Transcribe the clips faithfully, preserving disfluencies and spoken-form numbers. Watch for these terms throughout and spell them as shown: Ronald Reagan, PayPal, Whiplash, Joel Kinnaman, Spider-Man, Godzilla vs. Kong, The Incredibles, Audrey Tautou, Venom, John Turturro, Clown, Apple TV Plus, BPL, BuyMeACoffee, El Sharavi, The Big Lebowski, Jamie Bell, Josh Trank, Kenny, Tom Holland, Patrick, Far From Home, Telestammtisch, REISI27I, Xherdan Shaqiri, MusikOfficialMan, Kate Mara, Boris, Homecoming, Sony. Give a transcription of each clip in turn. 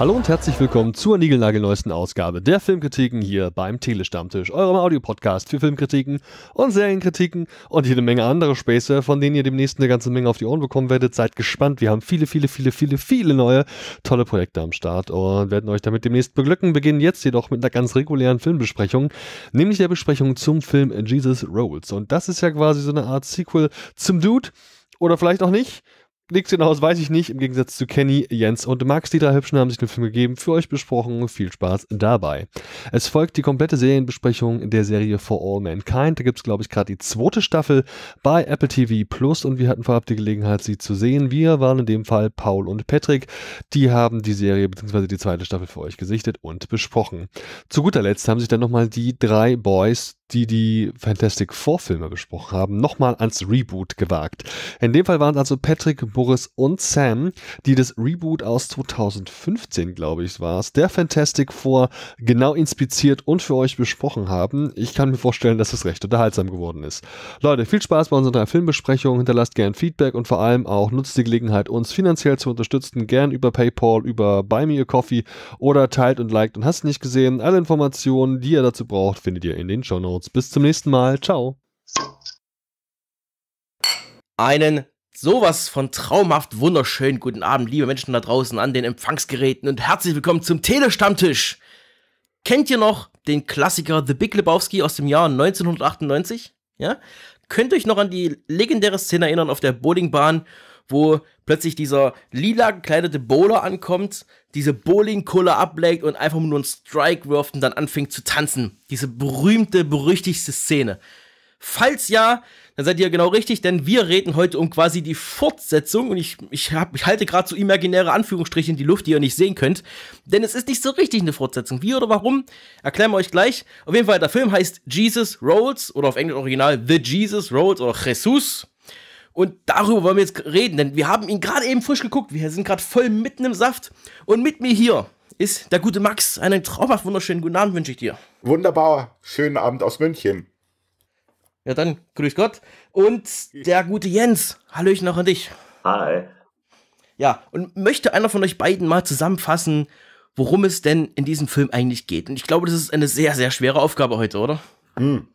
Hallo und herzlich willkommen zur niegelnagelneuesten Ausgabe der Filmkritiken hier beim Telestammtisch, eurem Audiopodcast für Filmkritiken und Serienkritiken und jede Menge andere Späße, von denen ihr demnächst eine ganze Menge auf die Ohren bekommen werdet. Seid gespannt, wir haben viele, viele, viele, viele, viele neue tolle Projekte am Start und werden euch damit demnächst beglücken. Beginnen jetzt jedoch mit einer ganz regulären Filmbesprechung, nämlich der Besprechung zum Film Jesus Rolls. Und das ist ja quasi so eine Art Sequel zum Dude oder vielleicht auch nicht. Nichts genaues weiß ich nicht, im Gegensatz zu Kenny, Jens und Max, die drei Hübschen haben sich den Film gegeben, für euch besprochen, viel Spaß dabei. Es folgt die komplette Serienbesprechung der Serie For All Mankind, da gibt es glaube ich gerade die zweite Staffel bei Apple T V Plus und wir hatten vorab die Gelegenheit, sie zu sehen. Wir waren in dem Fall Paul und Patrick, die haben die Serie bzw. die zweite Staffel für euch gesichtet und besprochen. Zu guter Letzt haben sich dann nochmal die drei Boys, die die Fantastic Four Filme besprochen haben, nochmal ans Reboot gewagt. In dem Fall waren es also Patrick, Boris und Sam, die das Reboot aus zweitausendfünfzehn, glaube ich, war es, der Fantastic Four genau inspiziert und für euch besprochen haben. Ich kann mir vorstellen, dass es recht unterhaltsam geworden ist. Leute, viel Spaß bei unserer Filmbesprechung, hinterlasst gern Feedback und vor allem auch nutzt die Gelegenheit, uns finanziell zu unterstützen, gern über PayPal, über Buy Me a Coffee oder teilt und liked und hast nicht gesehen. Alle Informationen, die ihr dazu braucht, findet ihr in den Shownotes. Bis zum nächsten Mal. Ciao. Einen sowas von traumhaft wunderschönen guten Abend, liebe Menschen da draußen an den Empfangsgeräten und herzlich willkommen zum Telestammtisch. Kennt ihr noch den Klassiker The Big Lebowski aus dem Jahr neunzehnhundertachtundneunzig? Ja? Könnt ihr euch noch an die legendäre Szene erinnern auf der Bowlingbahn, wo plötzlich dieser lila gekleidete Bowler ankommt, diese Bowlingkulle ablegt und einfach nur einen Strike wirft und dann anfängt zu tanzen. Diese berühmte, berüchtigste Szene. Falls ja, dann seid ihr genau richtig, denn wir reden heute um quasi die Fortsetzung und ich, ich, hab, ich halte gerade so imaginäre Anführungsstriche in die Luft, die ihr nicht sehen könnt, denn es ist nicht so richtig eine Fortsetzung. Wie oder warum, erklären wir euch gleich. Auf jeden Fall, der Film heißt Jesus Rolls oder auf Englisch original The Jesus Rolls oder Jesus. Und darüber wollen wir jetzt reden, denn wir haben ihn gerade eben frisch geguckt. Wir sind gerade voll mitten im Saft. Und mit mir hier ist der gute Max. Einen traumhaft wunderschönen guten Abend wünsche ich dir. Wunderbar. Schönen Abend aus München. Ja, dann grüß Gott. Und der gute Jens. Hallöchen noch an dich. Hi. Ja, und möchte einer von euch beiden mal zusammenfassen, worum es denn in diesem Film eigentlich geht? Und ich glaube, das ist eine sehr, sehr schwere Aufgabe heute, oder? Hm.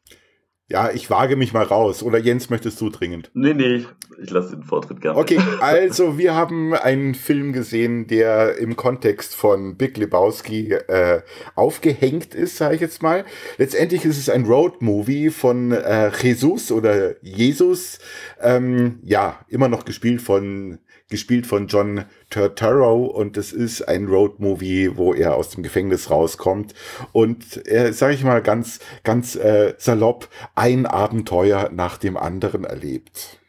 Ja, ich wage mich mal raus. Oder Jens, möchtest du dringend? Nee, nee, ich lasse den Vortritt gerne. Okay, also wir haben einen Film gesehen, der im Kontext von Big Lebowski äh, aufgehängt ist, sage ich jetzt mal. Letztendlich ist es ein Road-Movie von äh, Jesus oder Jesus. Ähm, ja, immer noch gespielt von, gespielt von John Turturro und es ist ein Road-Movie, wo er aus dem Gefängnis rauskommt und er, sage ich mal ganz, ganz äh, salopp, ein Abenteuer nach dem anderen erlebt.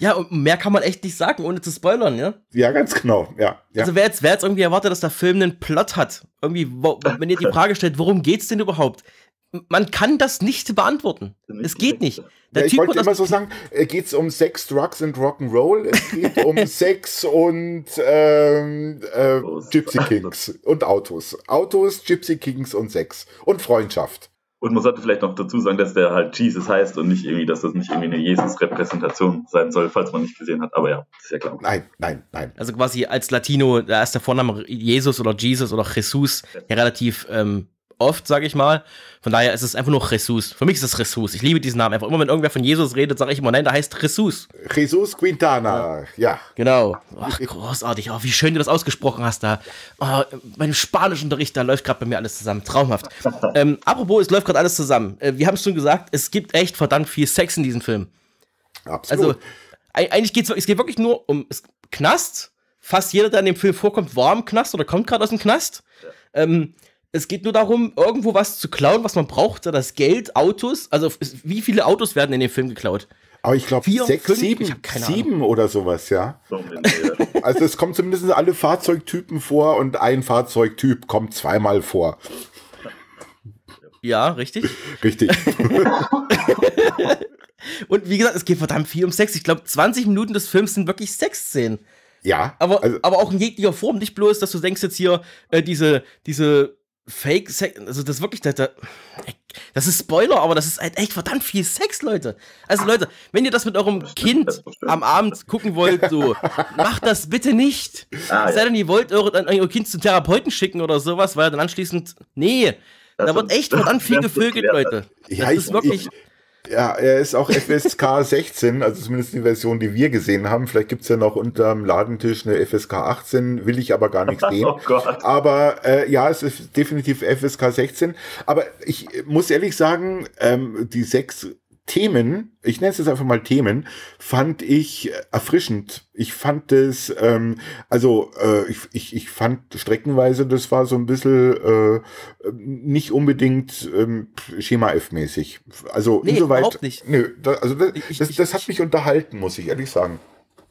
Ja, und mehr kann man echt nicht sagen, ohne zu spoilern, ja? Ja, ganz genau, ja. ja. Also wer jetzt, wer jetzt irgendwie erwartet, dass der Film einen Plot hat, irgendwie, wo, wenn ihr die Frage stellt, worum geht's denn überhaupt? Man kann das nicht beantworten. Es geht nicht. Der ja, ich Typ wollte immer so sagen, geht es um Sex, Drugs und Rock'n'Roll? Es geht um Sex und ähm, äh, Gypsy Kings und Autos. Autos, Gypsy Kings und Sex und Freundschaft. Und man sollte vielleicht noch dazu sagen, dass der halt Jesus heißt und nicht irgendwie, dass das nicht irgendwie eine Jesus-Repräsentation sein soll, falls man nicht gesehen hat. Aber ja, ist ja klar. Nein, nein, nein. Also quasi als Latino, da ist der Vorname Jesus oder Jesus oder Jesus ja relativ... Ähm, oft, sage ich mal. Von daher ist es einfach nur Jesus. Für mich ist es Jesus. Ich liebe diesen Namen. Einfach immer, wenn irgendwer von Jesus redet, sage ich immer, nein, der heißt Jesus. Jesus Quintana, ja. ja. Genau. Ach, großartig. Oh, wie schön du das ausgesprochen hast da. Oh, mein Spanischunterricht, da läuft gerade bei mir alles zusammen. Traumhaft. ähm, apropos, es läuft gerade alles zusammen. Äh, wir haben es schon gesagt, es gibt echt verdammt viel Sex in diesem Film. Absolut. Also, e eigentlich geht's, es geht wirklich nur um Knast. Fast jeder, der in dem Film vorkommt, war im Knast oder kommt gerade aus dem Knast. Ja. Ähm, Es geht nur darum, irgendwo was zu klauen, was man braucht, das Geld, Autos. Also wie viele Autos werden in dem Film geklaut? Aber ich glaube sechs, fünf, sieben, ich hab keine sieben Ahnung. Oder sowas, ja. Also es kommen zumindest alle Fahrzeugtypen vor und ein Fahrzeugtyp kommt zweimal vor. Ja, richtig. Richtig. Und wie gesagt, es geht verdammt viel um Sex. Ich glaube, zwanzig Minuten des Films sind wirklich Sexszenen. Ja. Aber, also, aber auch in jeglicher Form. Nicht bloß, dass du denkst jetzt hier, äh, diese, diese Fake-Sex, also das ist wirklich, das, das ist Spoiler, aber das ist halt echt verdammt viel Sex, Leute. Also Leute, wenn ihr das mit eurem Kind am Abend gucken wollt, so, macht das bitte nicht. Ah, Sei ja. denn, ihr wollt eure, euer Kind zum Therapeuten schicken oder sowas, weil dann anschließend, nee, das da wird echt verdammt viel gevögelt, Leute. Das ja, ist ich, wirklich... Ich, Ja, er ist auch F S K sechzehn, also zumindest die Version, die wir gesehen haben. Vielleicht gibt's ja noch unterm Ladentisch eine F S K achtzehn, will ich aber gar nicht sehen. Oh Gott. Aber äh, ja, es ist definitiv F S K sechzehn. Aber ich muss ehrlich sagen, ähm, die sechs Themen, ich nenne es jetzt einfach mal Themen, fand ich erfrischend. Ich fand es, ähm, also äh, ich, ich, ich fand streckenweise, das war so ein bisschen äh, nicht unbedingt ähm, Schema-F-mäßig. Also nee, insoweit, überhaupt nicht. Nö, da, also das, ich, das, das ich, hat mich unterhalten, muss ich ehrlich sagen.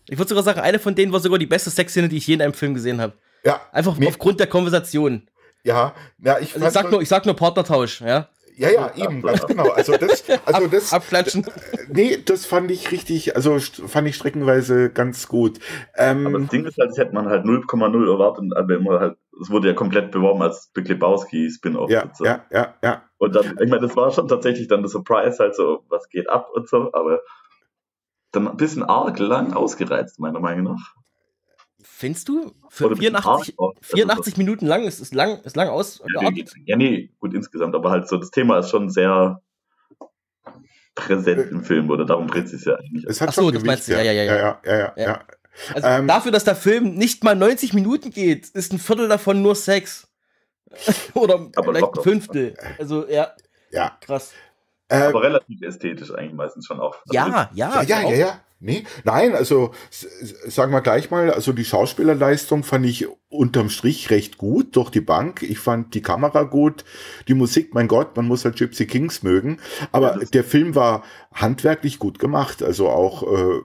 Ich würde sogar sagen, eine von denen war sogar die beste Sexszene, die ich je in einem Film gesehen habe. Ja. Einfach nee. aufgrund der Konversation. Ja. ja ich, also ich, sag nur, ich sag nur Partnertausch, ja. Ja, ja, eben, ganz genau. Also das, also das, Abklatschen. Nee, das fand ich richtig, also fand ich streckenweise ganz gut. Ähm, aber das Ding ist halt, das hätte man halt null Komma null erwartet, aber immer halt, es wurde ja komplett beworben als Big Lebowski-Spin-Off. Ja, so. ja, ja, ja. Und dann, ich meine, das war schon tatsächlich dann das Surprise, halt so, was geht ab und so, aber dann ein bisschen arg lang ausgereizt, meiner Meinung nach. Findest du? Für vierundachtzig Minuten lang ist, ist lang, ist lang aus. Ja, ja, nee, gut, insgesamt, aber halt so, das Thema ist schon sehr präsent im Film, oder darum dreht es sich ja eigentlich. Es hat Ach so, das meinst du, ja, ja, ja. ja, ja, ja, ja, ja. ja. Also ähm, dafür, dass der Film nicht mal neunzig Minuten geht, ist ein Viertel davon nur Sex. Oder vielleicht locker. ein Fünftel. Also, ja, ja. krass. Ähm, aber relativ ästhetisch eigentlich meistens schon auch. Also ja, ja, ja, ja, ja, ja. Nee, nein, also sagen wir gleich mal, also die Schauspielerleistung fand ich unterm Strich recht gut, durch die Bank. Ich fand die Kamera gut, die Musik, mein Gott, man muss halt Gypsy Kings mögen. Aber ja, der Film war handwerklich gut gemacht, also auch, äh,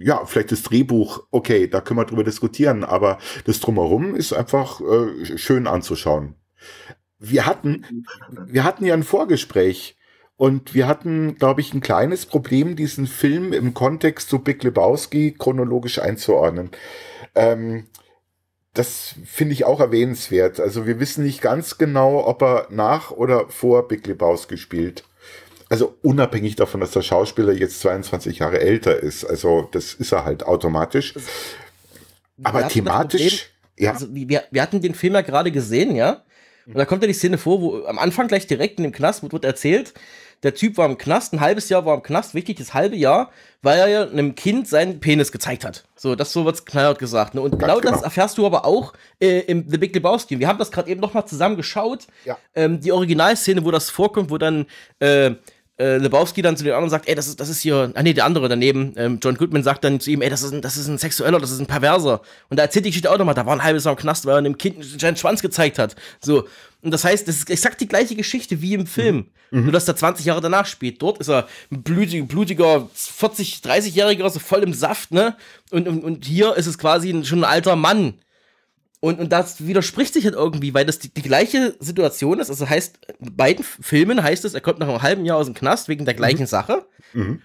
ja, vielleicht das Drehbuch, okay, da können wir drüber diskutieren, aber das Drumherum ist einfach äh, schön anzuschauen. Wir hatten, wir hatten ja ein Vorgespräch. Und wir hatten, glaube ich, ein kleines Problem, diesen Film im Kontext zu Big Lebowski chronologisch einzuordnen. Ähm, das finde ich auch erwähnenswert. Also wir wissen nicht ganz genau, ob er nach oder vor Big Lebowski spielt. Also unabhängig davon, dass der Schauspieler jetzt zweiundzwanzig Jahre älter ist. Also das ist er halt automatisch. Aber thematisch... Ja. Also, wir, wir hatten den Film ja gerade gesehen, ja? Und da kommt ja die Szene vor, wo am Anfang gleich direkt in dem Knast wird erzählt, der Typ war im Knast, ein halbes Jahr war im Knast, wichtig, das halbe Jahr, weil er ja einem Kind seinen Penis gezeigt hat. So, das so wird's knallhart gesagt. Ne? Und genau, genau das erfährst du aber auch äh, im The Big Lebowski. Wir haben das gerade eben nochmal zusammen geschaut. Ja. Ähm, die Originalszene, wo das vorkommt, wo dann äh, äh, Lebowski dann zu den anderen sagt, ey, das ist, das ist hier, ah nee, der andere daneben, ähm, John Goodman sagt dann zu ihm, ey, das ist ein, das ist ein Sexueller, das ist ein Perverser. Und da erzählt die Geschichte auch nochmal, da war ein halbes Jahr im Knast, weil er einem Kind seinen Schwanz gezeigt hat. So. Und das heißt, das ist exakt die gleiche Geschichte wie im Film, mhm. nur dass er zwanzig Jahre danach spielt. Dort ist er ein blutiger, blutiger vierzig-, dreißigjähriger, so voll im Saft, ne? Und, und, und hier ist es quasi ein, schon ein alter Mann. Und, und das widerspricht sich halt irgendwie, weil das die, die gleiche Situation ist. Also heißt, in beiden Filmen heißt es, er kommt nach einem halben Jahr aus dem Knast wegen der gleichen mhm. Sache, mhm.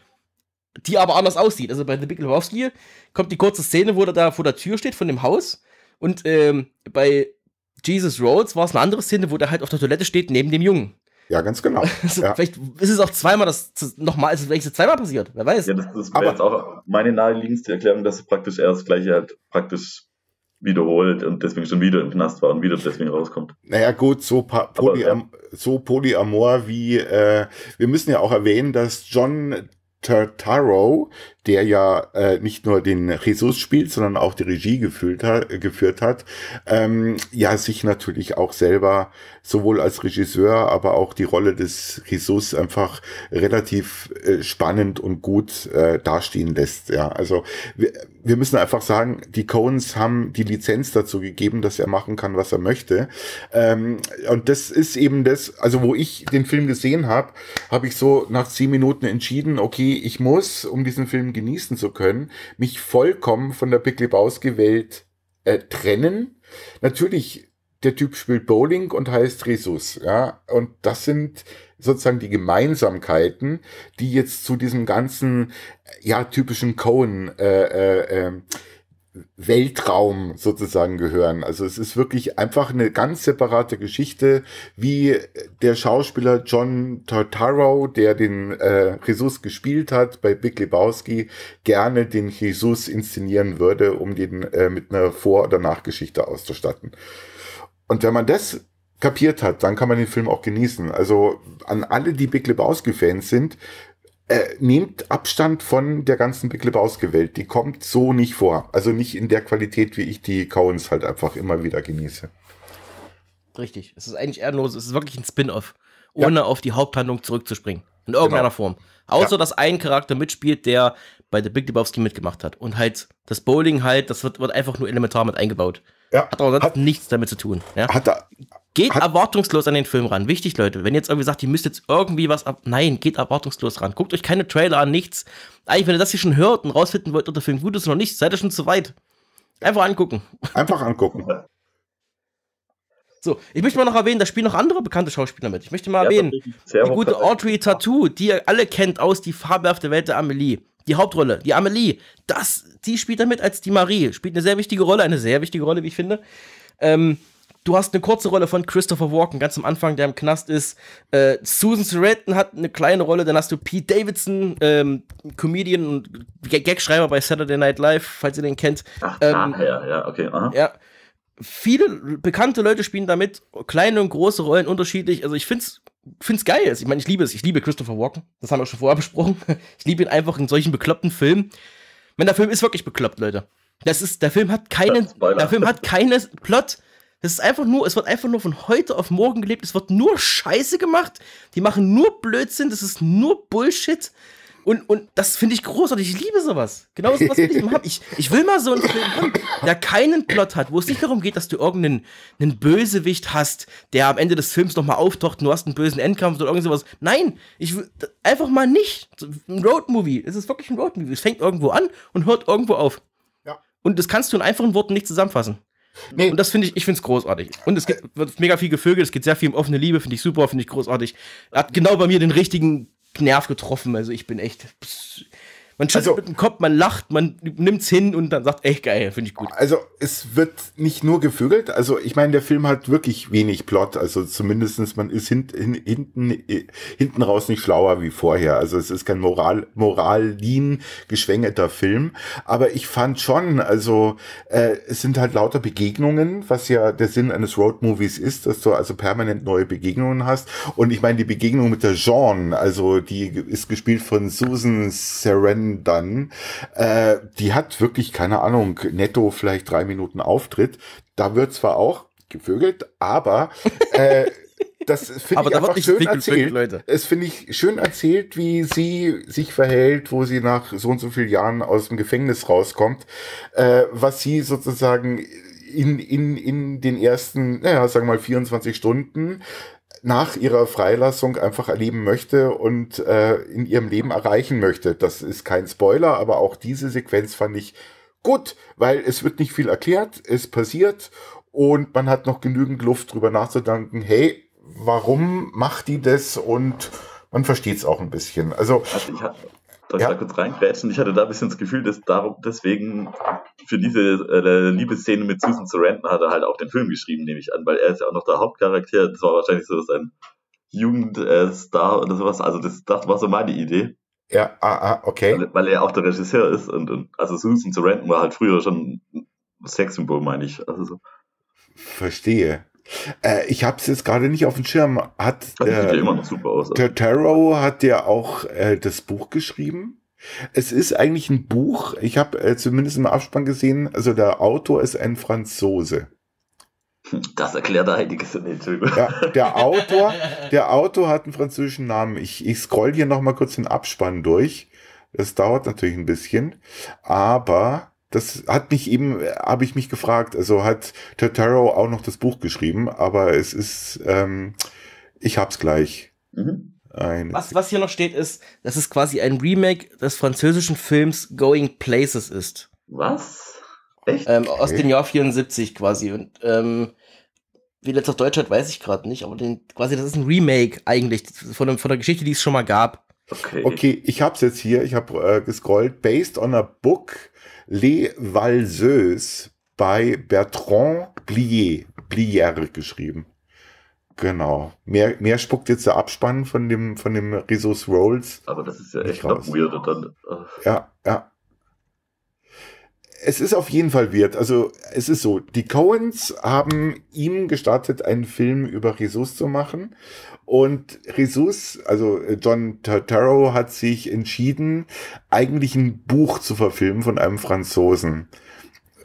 die aber anders aussieht. Also bei The Big Lebowski kommt die kurze Szene, wo er da vor der Tür steht von dem Haus. Und ähm, bei Jesus Rolls war es eine andere Szene, wo der halt auf der Toilette steht neben dem Jungen. Ja, ganz genau. Also ja. Vielleicht ist es auch zweimal, das nochmal, ist es vielleicht zweimal passiert, wer weiß. Ja, das, das wäre jetzt auch meine naheliegendste Erklärung, dass es praktisch er das Gleiche halt praktisch wiederholt und deswegen schon wieder im Knast war und wieder deswegen rauskommt. Naja gut, so, Polyam ja. so Polyamor wie, äh, wir müssen ja auch erwähnen, dass John Turturro, der ja äh, nicht nur den Jesus spielt, sondern auch die Regie geführt hat, geführt hat ähm, ja, sich natürlich auch selber sowohl als Regisseur, aber auch die Rolle des Jesus einfach relativ äh, spannend und gut äh, dastehen lässt. Ja, also wir, wir müssen einfach sagen, die Coens haben die Lizenz dazu gegeben, dass er machen kann, was er möchte. Ähm, und das ist eben das, also wo ich den Film gesehen habe, habe ich so nach zehn Minuten entschieden, okay, ich muss, um diesen Film genießen zu können, mich vollkommen von der Big Lebowski-Welt äh, trennen. Natürlich, der Typ spielt Bowling und heißt Jesus, ja, und das sind sozusagen die Gemeinsamkeiten, die jetzt zu diesem ganzen, ja, typischen Coen äh, äh, Weltraum sozusagen gehören. Also es ist wirklich einfach eine ganz separate Geschichte, wie der Schauspieler John Turturro, der den äh, Jesus gespielt hat bei Big Lebowski, gerne den Jesus inszenieren würde, um den äh, mit einer Vor- oder Nachgeschichte auszustatten. Und wenn man das kapiert hat, dann kann man den Film auch genießen. Also an alle, die Big Lebowski-Fans sind, Äh, nehmt Abstand von der ganzen Big Lebowski-Welt. Die kommt so nicht vor. Also nicht in der Qualität, wie ich die Coens halt einfach immer wieder genieße. Richtig. Es ist eigentlich ehrenlos. Es ist wirklich ein Spin-Off. Ohne ja. auf die Haupthandlung zurückzuspringen. In irgendeiner genau. Form. Außer, ja. dass ein Charakter mitspielt, der bei The Big Lebowski mitgemacht hat. Und halt das Bowling halt, das wird, wird einfach nur elementar mit eingebaut. Ja. Hat aber sonst hat, nichts damit zu tun. Ja? Hat er, geht hat, erwartungslos an den Film ran. Wichtig, Leute. Wenn ihr jetzt irgendwie sagt, ihr müsst jetzt irgendwie was ab... Nein, geht erwartungslos ran. Guckt euch keine Trailer an, nichts. Eigentlich, wenn ihr das hier schon hört und rausfinden wollt, ob der Film gut ist oder nicht, seid ihr schon zu weit. Einfach angucken. Einfach angucken. So, ich möchte mal noch erwähnen, da spielen noch andere bekannte Schauspieler mit. Ich möchte mal ja, erwähnen, die gute Audrey Tautou, die ihr alle kennt aus Die fabelhafte Welt der Amelie. Die Hauptrolle, die Amelie, das, die spielt damit als die Marie. Spielt eine sehr wichtige Rolle, eine sehr wichtige Rolle, wie ich finde. Ähm, du hast eine kurze Rolle von Christopher Walken, ganz am Anfang, der im Knast ist. Äh, Susan Sarandon hat eine kleine Rolle. Dann hast du Pete Davidson, ähm, Comedian und Gagschreiber bei Saturday Night Live, falls ihr den kennt. Ach, ähm, ah, ja, ja, okay. Aha. Ja. Viele bekannte Leute spielen damit, kleine und große Rollen unterschiedlich. Also ich finde es Find's geil. Ich meine, ich liebe es. Ich liebe Christopher Walken. Das haben wir schon vorher besprochen. Ich liebe ihn einfach in solchen bekloppten Filmen. Wenn der Film ist wirklich bekloppt, Leute. Das ist, der Film hat keinen, der Film hat keinen Plot. Das ist einfach nur, es wird einfach nur von heute auf morgen gelebt. Es wird nur Scheiße gemacht. Die machen nur Blödsinn. Das ist nur Bullshit. Und, und das finde ich großartig. Ich liebe sowas. Genau sowas will ich immer haben. Ich, ich will mal so einen Film haben, der keinen Plot hat, wo es nicht darum geht, dass du irgendeinen einen Bösewicht hast, der am Ende des Films nochmal auftaucht und du hast einen bösen Endkampf oder irgend sowas. Nein, ich will einfach mal nicht. Ein Roadmovie. Es ist wirklich ein Roadmovie. Es fängt irgendwo an und hört irgendwo auf. Ja. Und das kannst du in einfachen Worten nicht zusammenfassen. Nee. Und das finde ich, ich finde es großartig. Und es gibt, wird mega viel gevögelt, es geht sehr viel um offene Liebe, finde ich super, finde ich großartig. Hat genau bei mir den richtigen Nerv getroffen, also ich bin echt. Pss. Man schüttelt also mit dem Kopf, man lacht, man nimmt's hin und dann sagt, echt geil, finde ich gut. Also es wird nicht nur gevögelt, also ich meine, der Film hat wirklich wenig Plot, also zumindestens man ist hint, hint, hinten, hinten raus nicht schlauer wie vorher, also es ist kein Moral, Moralin geschwängerter Film, aber ich fand schon, also äh, es sind halt lauter Begegnungen, was ja der Sinn eines Roadmovies ist, dass du also permanent neue Begegnungen hast und ich meine, die Begegnung mit der Jean, also die ist gespielt von Susan Sarandon, dann, äh, die hat wirklich, keine Ahnung, netto vielleicht drei Minuten Auftritt. Da wird zwar auch gevögelt, aber äh, das finde ich einfach schön erzählt. Leute. Es finde ich schön erzählt, wie sie sich verhält, wo sie nach so und so vielen Jahren aus dem Gefängnis rauskommt, äh, was sie sozusagen in, in, in den ersten, naja, sagen wir mal vierundzwanzig Stunden nach ihrer Freilassung einfach erleben möchte und äh, in ihrem Leben erreichen möchte. Das ist kein Spoiler, aber auch diese Sequenz fand ich gut, weil es wird nicht viel erklärt, es passiert und man hat noch genügend Luft drüber nachzudenken, hey, warum macht die das? Und man versteht es auch ein bisschen. Also, also ich, darf ja. ich da kurz reingrätschen? Ich hatte da ein bisschen das Gefühl, dass darum, deswegen für diese äh, Liebesszene mit Susan Sarandon hat er halt auch den Film geschrieben, nehme ich an, weil er ist ja auch noch der Hauptcharakter. Das war wahrscheinlich so, dass ein Jugendstar äh, oder sowas, also das, das war so meine Idee. Ja, ah, ah, okay. Weil, weil er auch der Regisseur ist und, und also Susan Sarandon war halt früher schon ein Sexsymbol, meine ich. Also so. Verstehe. Äh, ich habe es jetzt gerade nicht auf dem Schirm. Hat der äh, also. Turturro hat ja auch äh, das Buch geschrieben. Es ist eigentlich ein Buch. Ich habe äh, zumindest im Abspann gesehen, also der Autor ist ein Franzose. Das erklärt einiges in den Film. Ja, der Autor, der Autor hat einen französischen Namen. Ich, ich scroll hier noch mal kurz den Abspann durch. Das dauert natürlich ein bisschen, aber das hat mich eben, habe ich mich gefragt, also hat Turturro auch noch das Buch geschrieben, aber es ist, ähm, ich hab's gleich. Mhm. Was, was hier noch steht ist, dass es quasi ein Remake des französischen Films Going Places ist. Was? Echt? Ähm, aus dem Jahr vierundsiebzig quasi. Und ähm, wie letztes auf Deutsch hat, weiß ich gerade nicht, aber den, quasi das ist ein Remake eigentlich von, von der Geschichte, die es schon mal gab. Okay, okay, ich hab's jetzt hier, ich habe äh, gescrollt, based on a book, Les Valseuses bei Bertrand Blier, Blier geschrieben. Genau. Mehr, mehr spuckt jetzt der Abspann von dem, von dem Jesus Rolls. Aber das ist ja echt noch weird. Dann, äh. Ja, ja. Es ist auf jeden Fall weird. Also es ist so, die Coens haben ihm gestartet, einen Film über Jesus zu machen. Und Jesus, also John Turturro, hat sich entschieden, eigentlich ein Buch zu verfilmen von einem Franzosen.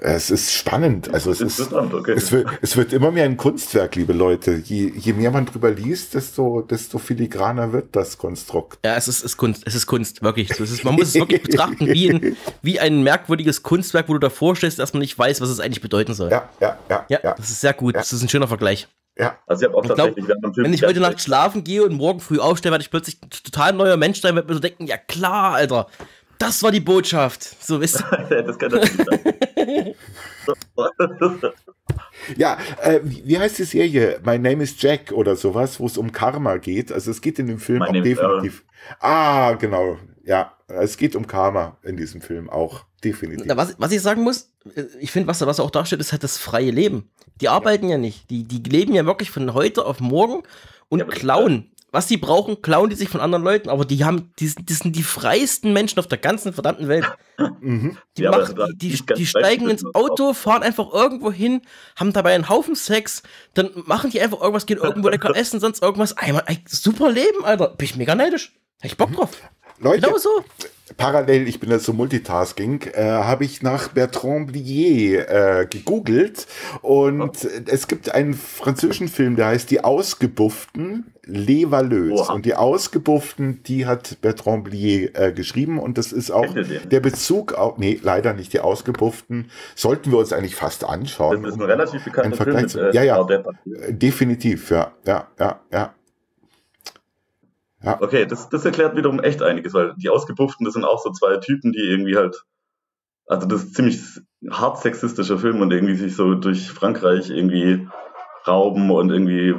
Es ist spannend. Also es ist, okay. es, wird, es wird immer mehr ein Kunstwerk, liebe Leute. Je, je mehr man drüber liest, desto, desto filigraner wird das Konstrukt. Ja, es ist, ist Kunst. Es ist Kunst, wirklich. Es ist, man muss es wirklich betrachten wie ein, wie ein merkwürdiges Kunstwerk, wo du davor stehst, dass man nicht weiß, was es eigentlich bedeuten soll. Ja, ja, ja. Ja, ja. Das ist sehr gut. Ja. Das ist ein schöner Vergleich. Ja. Also ich hab auch ich tatsächlich, glaub, wenn ich heute Nacht schlafen gehe und morgen früh aufstehe, werde ich plötzlich ein total neuer Mensch sein, werde mir so denken, ja klar, Alter. Das war die Botschaft. So wisst ihr. Das kann das nicht sein. Ja, äh, wie heißt die Serie? My Name is Jack oder sowas, wo es um Karma geht. Also es geht in dem Film My auch definitiv. Ah, genau. Ja, es geht um Karma in diesem Film auch. Definitiv. Na, was, was ich sagen muss, ich finde, was, was er auch darstellt, ist halt das freie Leben. Die arbeiten ja, ja nicht. Die, die leben ja wirklich von heute auf morgen und ja, klauen. Was sie brauchen, klauen die sich von anderen Leuten, aber die haben, die, die sind die freiesten Menschen auf der ganzen verdammten Welt. Mhm. Die, ja, machen, die, die, die steigen ins Auto, fahren einfach irgendwo hin, haben dabei einen Haufen Sex, dann machen die einfach irgendwas, gehen irgendwo lecker essen, sonst irgendwas. Einmal ein super Leben, Alter. Bin ich mega neidisch. Hab ich Bock drauf. Leute, genau so. Parallel, ich bin da so Multitasking, äh, habe ich nach Bertrand Blier äh, gegoogelt und es gibt einen französischen Film, der heißt Die Ausgebufften, Les Valseuses. Und Die Ausgebufften, die hat Bertrand Blier äh, geschrieben und das ist auch der Bezug auf, nee, leider nicht Die Ausgebufften, sollten wir uns eigentlich fast anschauen. Das ist ein relativ bekannter Film. Mit, äh, ja, ja, definitiv, ja, ja, ja, ja. Ja. Okay, das, das erklärt wiederum echt einiges, weil die Ausgebufften, das sind auch so zwei Typen, die irgendwie halt, also das ist ziemlich hart sexistischer Film und irgendwie sich so durch Frankreich irgendwie rauben und irgendwie,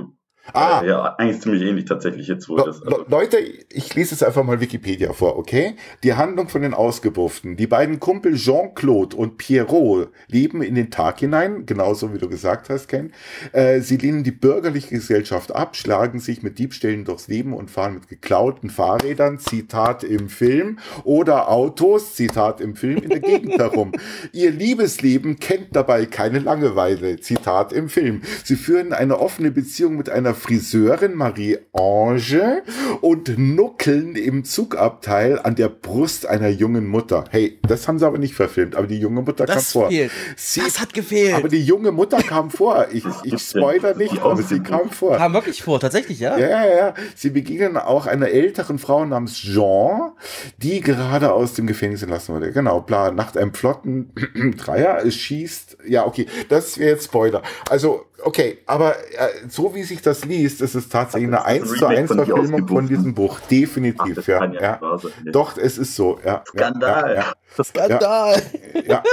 ah. äh, ja, eigentlich ziemlich ähnlich tatsächlich jetzt, wo Le das... Also. Le Leute, ich lese jetzt einfach mal Wikipedia vor, okay? Die Handlung von den Ausgebufften. Die beiden Kumpel Jean-Claude und Pierrot leben in den Tag hinein, genauso wie du gesagt hast, Ken. Äh, sie lehnen die bürgerliche Gesellschaft ab, schlagen sich mit Diebstählen durchs Leben und fahren mit geklauten Fahrrädern, Zitat im Film, oder Autos, Zitat im Film, in der Gegend herum. Ihr Liebesleben kennt dabei keine Langeweile, Zitat im Film. Sie führen eine offene Beziehung mit einer Friseurin Marie-Ange und nuckeln im Zugabteil an der Brust einer jungen Mutter. Hey, das haben sie aber nicht verfilmt, aber die junge Mutter das kam fehlt. vor. Sie, das hat gefehlt. Aber die junge Mutter kam vor. Ich, ich spoiler nicht, aber sie kam vor. Kam wirklich vor, tatsächlich, ja? Ja, ja, ja. Sie begegnen auch einer älteren Frau namens Jean, die gerade aus dem Gefängnis entlassen wurde. Genau, bla, nach einem flotten Dreier, es schießt, ja, okay, das wäre jetzt Spoiler. Also, okay, aber äh, so wie sich das liest, ist es tatsächlich also, eine eins zu eins Verfilmung von diesem Buch. Definitiv, Ach, ja. ja. ja. Doch, es ist so. Ja, Skandal. Ja, ja. Skandal. Ja, ja.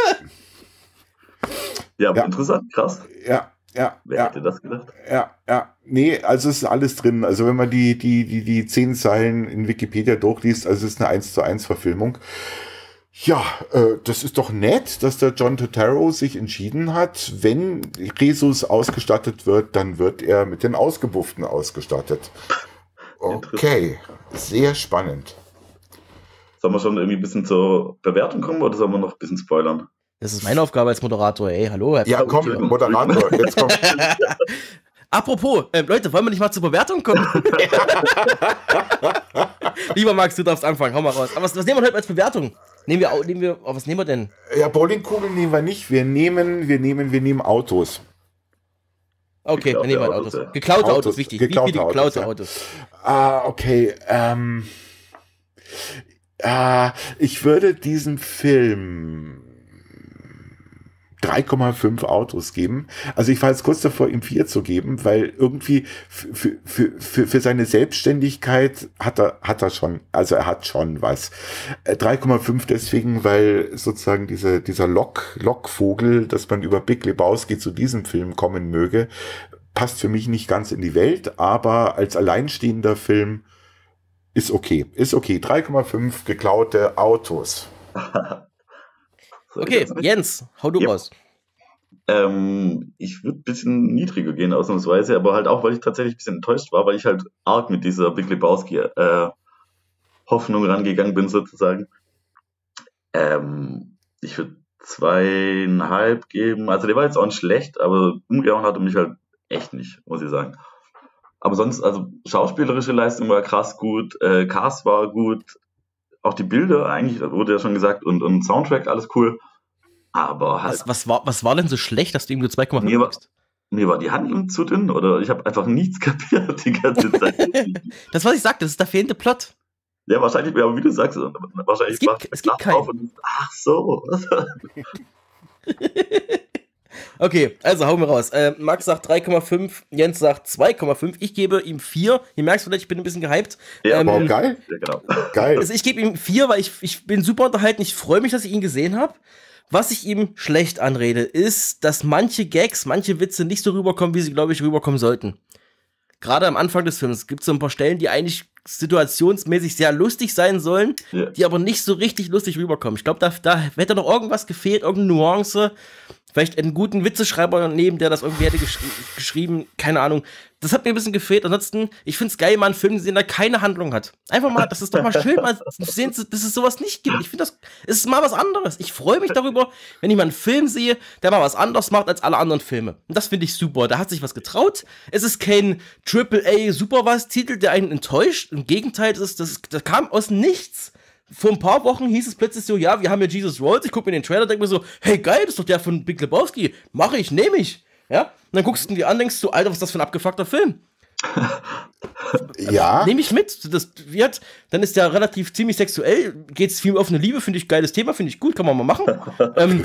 ja aber ja. interessant, krass. Ja, ja. Wer ja. hätte das gedacht? Ja, ja. Nee, also es ist alles drin. Also wenn man die, die, die, die zehn Zeilen in Wikipedia durchliest, also es ist eine eins zu eins Verfilmung. Ja, äh, das ist doch nett, dass der John Turturro sich entschieden hat, wenn Jesus ausgestattet wird, dann wird er mit den Ausgebufften ausgestattet. Okay, sehr spannend. Sollen wir schon irgendwie ein bisschen zur Bewertung kommen oder sollen wir noch ein bisschen spoilern? Das ist meine Aufgabe als Moderator, ey, hallo. Herr ja, komm, Moderator, jetzt komm. Apropos, äh, Leute, wollen wir nicht mal zur Bewertung kommen? Lieber Max, du darfst anfangen, hau mal raus. Aber was, was nehmen wir heute als Bewertung? Nehmen wir, nehmen wir, oh, was nehmen wir denn? Ja, Bowlingkugeln nehmen wir nicht. Wir nehmen, wir nehmen, wir nehmen Autos. Okay, dann nehmen wir Autos. Autos. Geklaute Autos, Autos wichtig. Geklaute, geklaute Autos. Ja. Autos. Ah, okay. Ähm, ah, ich würde diesem Film drei Komma fünf Autos geben. Also ich war jetzt kurz davor, ihm vier zu geben, weil irgendwie für, für, für, für seine Selbstständigkeit hat er, hat er schon, also er hat schon was. drei Komma fünf deswegen, weil sozusagen diese, dieser Lock, Lockvogel, dass man über Big Lebowski zu diesem Film kommen möge, passt für mich nicht ganz in die Welt, aber als alleinstehender Film ist okay. Ist okay. drei Komma fünf geklaute Autos. Okay, Jens, hau du raus. Ja. Ähm, ich würde ein bisschen niedriger gehen, ausnahmsweise, aber halt auch, weil ich tatsächlich ein bisschen enttäuscht war, weil ich halt arg mit dieser Big Lebowski äh, Hoffnung rangegangen bin, sozusagen. Ähm, ich würde zweieinhalb geben. Also der war jetzt auch nicht schlecht, aber umgehauen hat er mich halt echt nicht, muss ich sagen. Aber sonst, also schauspielerische Leistung war krass gut, äh, Cast war gut, auch die Bilder eigentlich, wurde ja schon gesagt, und, und Soundtrack, alles cool. Aber halt... Was, was, war, was war denn so schlecht, dass du ihm nur zwei Komma fünf mir, mir war die Hand ihm zu dünn, oder ich habe einfach nichts kapiert die ganze Zeit. Das, was ich sagte, das ist der fehlende Plot. Ja, wahrscheinlich, aber wie du sagst, wahrscheinlich es gibt, macht es gibt auf und ach so. Okay, also hauen wir raus. Äh, Max sagt drei Komma fünf, Jens sagt zwei Komma fünf, ich gebe ihm vier. Ihr merkt vielleicht, ich bin ein bisschen gehypt. Ja, ähm, wow, geil. Ja, genau. Geil. Also ich gebe ihm vier, weil ich, ich bin super unterhalten. Ich freue mich, dass ich ihn gesehen habe. Was ich ihm schlecht anrede, ist, dass manche Gags, manche Witze nicht so rüberkommen, wie sie, glaube ich, rüberkommen sollten. Gerade am Anfang des Films gibt es so ein paar Stellen, die eigentlich situationsmäßig sehr lustig sein sollen, yeah, die aber nicht so richtig lustig rüberkommen. Ich glaube, da, da hätte noch irgendwas gefehlt, irgendeine Nuance. Vielleicht einen guten Witzeschreiber daneben, der das irgendwie hätte geschri geschrieben. Keine Ahnung. Das hat mir ein bisschen gefehlt. Ansonsten, ich finde es geil, mal einen Film zu sehen, der keine Handlung hat. Einfach mal, das ist doch mal schön, mal sehen, dass es sowas nicht gibt. Ich finde, das es ist mal was anderes. Ich freue mich darüber, wenn ich mal einen Film sehe, der mal was anderes macht als alle anderen Filme. Und das finde ich super. Da hat sich was getraut. Es ist kein Triple A-Super-Was-Titel, der einen enttäuscht. Im Gegenteil, das, ist, das, das kam aus nichts. Vor ein paar Wochen hieß es plötzlich so, ja, wir haben ja Jesus Rolls, ich gucke mir den Trailer, denke mir so, hey, geil, das ist doch der von Big Lebowski, mache ich, nehme ich. Ja, und dann guckst du ihn dir an, denkst du, Alter, was ist das für ein abgefuckter Film? Ja. Nehme ich mit, das wird, dann ist der relativ ziemlich sexuell, geht's viel auf eine Liebe, finde ich, geiles Thema, finde ich gut, kann man mal machen. ähm,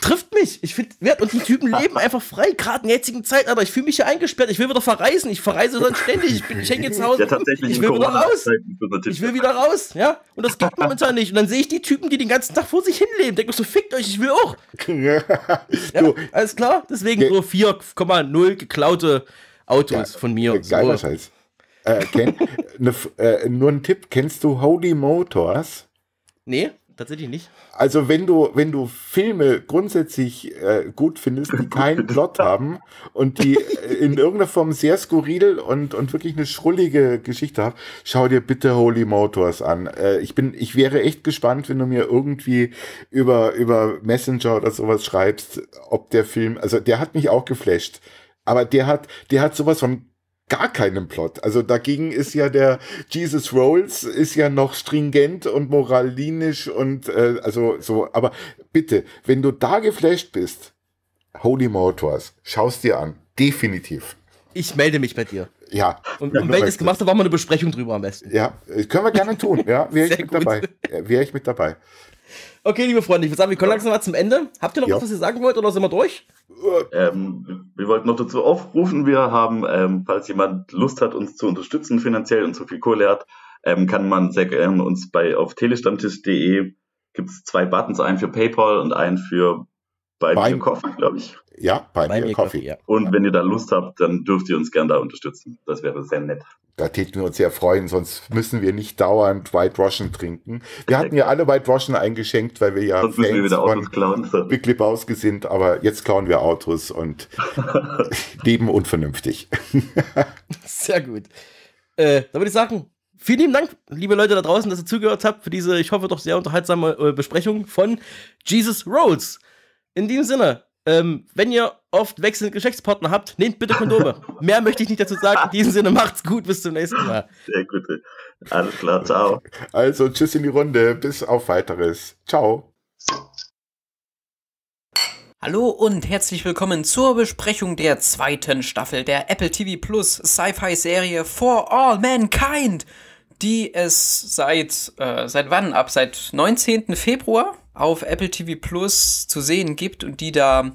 trifft mich, ich finde, und die Typen leben einfach frei, gerade in der jetzigen Zeit, aber ich fühle mich ja eingesperrt, ich will wieder verreisen, ich verreise dann ständig, ich, bin, ich hänge jetzt zu Hause, ja, ich will wieder raus, ich will wieder raus, ja, und das geht momentan nicht, und dann sehe ich die Typen, die den ganzen Tag vor sich hinleben, denke mir so, fickt euch, ich will auch. Ja, ja, alles klar, deswegen so vier Komma null geklaute Autos, ja, von mir. Geil, was heißt. Äh, kenn, ne, äh, nur ein Tipp, kennst du Holy Motors? Nee, tatsächlich nicht. Also wenn du, wenn du Filme grundsätzlich äh, gut findest, die keinen Plot haben und die in irgendeiner Form sehr skurril und, und wirklich eine schrullige Geschichte haben, schau dir bitte Holy Motors an. Äh, ich, bin, ich wäre echt gespannt, wenn du mir irgendwie über, über Messenger oder sowas schreibst, ob der Film, also der hat mich auch geflasht. Aber der hat, der hat sowas von gar keinen Plot. Also dagegen ist ja der Jesus Rolls ist ja noch stringent und moralinisch und äh, also so. Aber bitte, wenn du da geflasht bist, Holy Motors, schaust dir an, definitiv. Ich melde mich bei dir. Ja. Und, und wenn ich es gemacht habe, war mal eine Besprechung drüber am besten. Ja, können wir gerne tun. Ja, wäre ich mit gut. dabei. Wäre ich mit dabei. Okay, liebe Freunde, ich würde sagen, wir kommen langsam mal zum Ende. Habt ihr noch ja. was, was ihr sagen wollt, oder sind wir durch? Ähm, wir wollten noch dazu aufrufen, wir haben, ähm, falls jemand Lust hat, uns zu unterstützen finanziell und so viel Kohle hat, ähm, kann man sehr gerne uns bei auf telestammtisch punkt de gibt es zwei Buttons, einen für PayPal und einen für Buy Me a Coffee, glaube ich. Ja, Buy Me a Coffee. Ja. Und ja. wenn ihr da Lust habt, dann dürft ihr uns gerne da unterstützen. Das wäre sehr nett. Da täten wir uns sehr freuen, sonst müssen wir nicht dauernd White Russian trinken. Wir hatten ja alle White Russian eingeschenkt, weil wir ja sonst Fans wir wieder Autos von klauen. Big Lebowski sind, aber jetzt klauen wir Autos und leben unvernünftig. Sehr gut. Äh, dann würde ich sagen, vielen lieben Dank, liebe Leute da draußen, dass ihr zugehört habt für diese, ich hoffe, doch sehr unterhaltsame äh, Besprechung von Jesus Rolls. In diesem Sinne, ähm, wenn ihr oft wechselnde Geschlechtspartner habt, nehmt bitte Kondome. Mehr möchte ich nicht dazu sagen. In diesem Sinne, macht's gut, bis zum nächsten Mal. Sehr gut. Alles klar, ciao. Also, tschüss in die Runde, bis auf Weiteres. Ciao. Hallo und herzlich willkommen zur Besprechung der zweiten Staffel der Apple T V Plus Sci-Fi-Serie For All Mankind, die es seit, äh, seit wann ab? Seit neunzehnten Februar? Auf Apple T V Plus zu sehen gibt und die da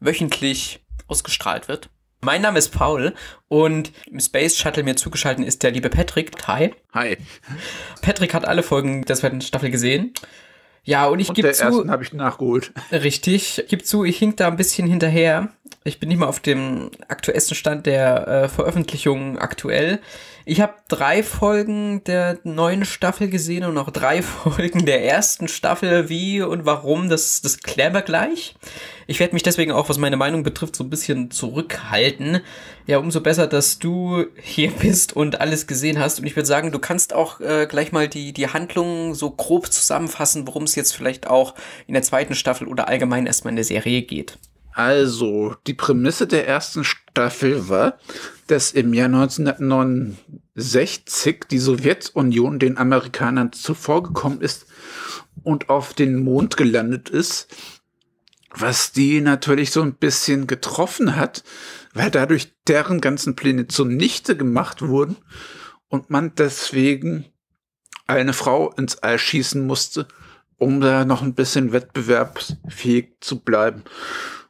wöchentlich ausgestrahlt wird. Mein Name ist Paul und im Space Shuttle mir zugeschaltet ist der liebe Patrick. Hi. Hi. Patrick hat alle Folgen der zweiten Staffel gesehen. Ja, und ich gebe zu... der ersten habe ich nachgeholt. Richtig. Ich gebe zu, ich hink da ein bisschen hinterher. Ich bin nicht mal auf dem aktuellsten Stand der äh, Veröffentlichung aktuell. Ich habe drei Folgen der neuen Staffel gesehen und auch drei Folgen der ersten Staffel. Wie und warum, das, das klären wir gleich. Ich werde mich deswegen auch, was meine Meinung betrifft, so ein bisschen zurückhalten. Ja, umso besser, dass du hier bist und alles gesehen hast. Und ich würde sagen, du kannst auch äh, gleich mal die, die Handlung so grob zusammenfassen, worum es jetzt vielleicht auch in der zweiten Staffel oder allgemein erstmal in der Serie geht. Also, die Prämisse der ersten Staffel war, dass im Jahr neunzehnhundertneunundsechzig die Sowjetunion den Amerikanern zuvorgekommen ist und auf den Mond gelandet ist, was die natürlich so ein bisschen getroffen hat, weil dadurch deren ganzen Pläne zunichte gemacht wurden und man deswegen eine Frau ins All schießen musste, um da noch ein bisschen wettbewerbsfähig zu bleiben.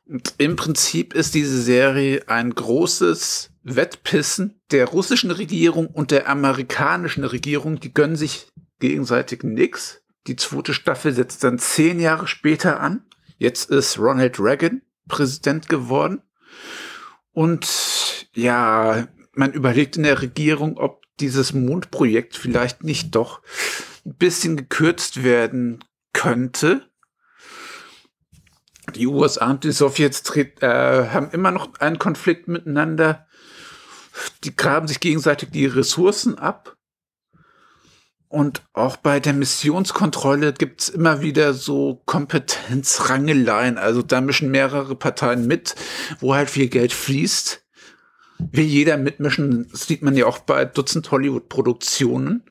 Und im Prinzip ist diese Serie ein großes Wettpissen der russischen Regierung und der amerikanischen Regierung. Die gönnen sich gegenseitig nix. Die zweite Staffel setzt dann zehn Jahre später an. Jetzt ist Ronald Reagan Präsident geworden. Und ja, man überlegt in der Regierung, ob dieses Mondprojekt vielleicht nicht doch ein bisschen gekürzt werden könnte. Die U S A und die Sowjets äh, haben immer noch einen Konflikt miteinander. Die graben sich gegenseitig die Ressourcen ab. Und auch bei der Missionskontrolle gibt es immer wieder so Kompetenzrangeleien. Also da mischen mehrere Parteien mit, wo halt viel Geld fließt. Will jeder mitmischen, das sieht man ja auch bei Dutzend Hollywood-Produktionen.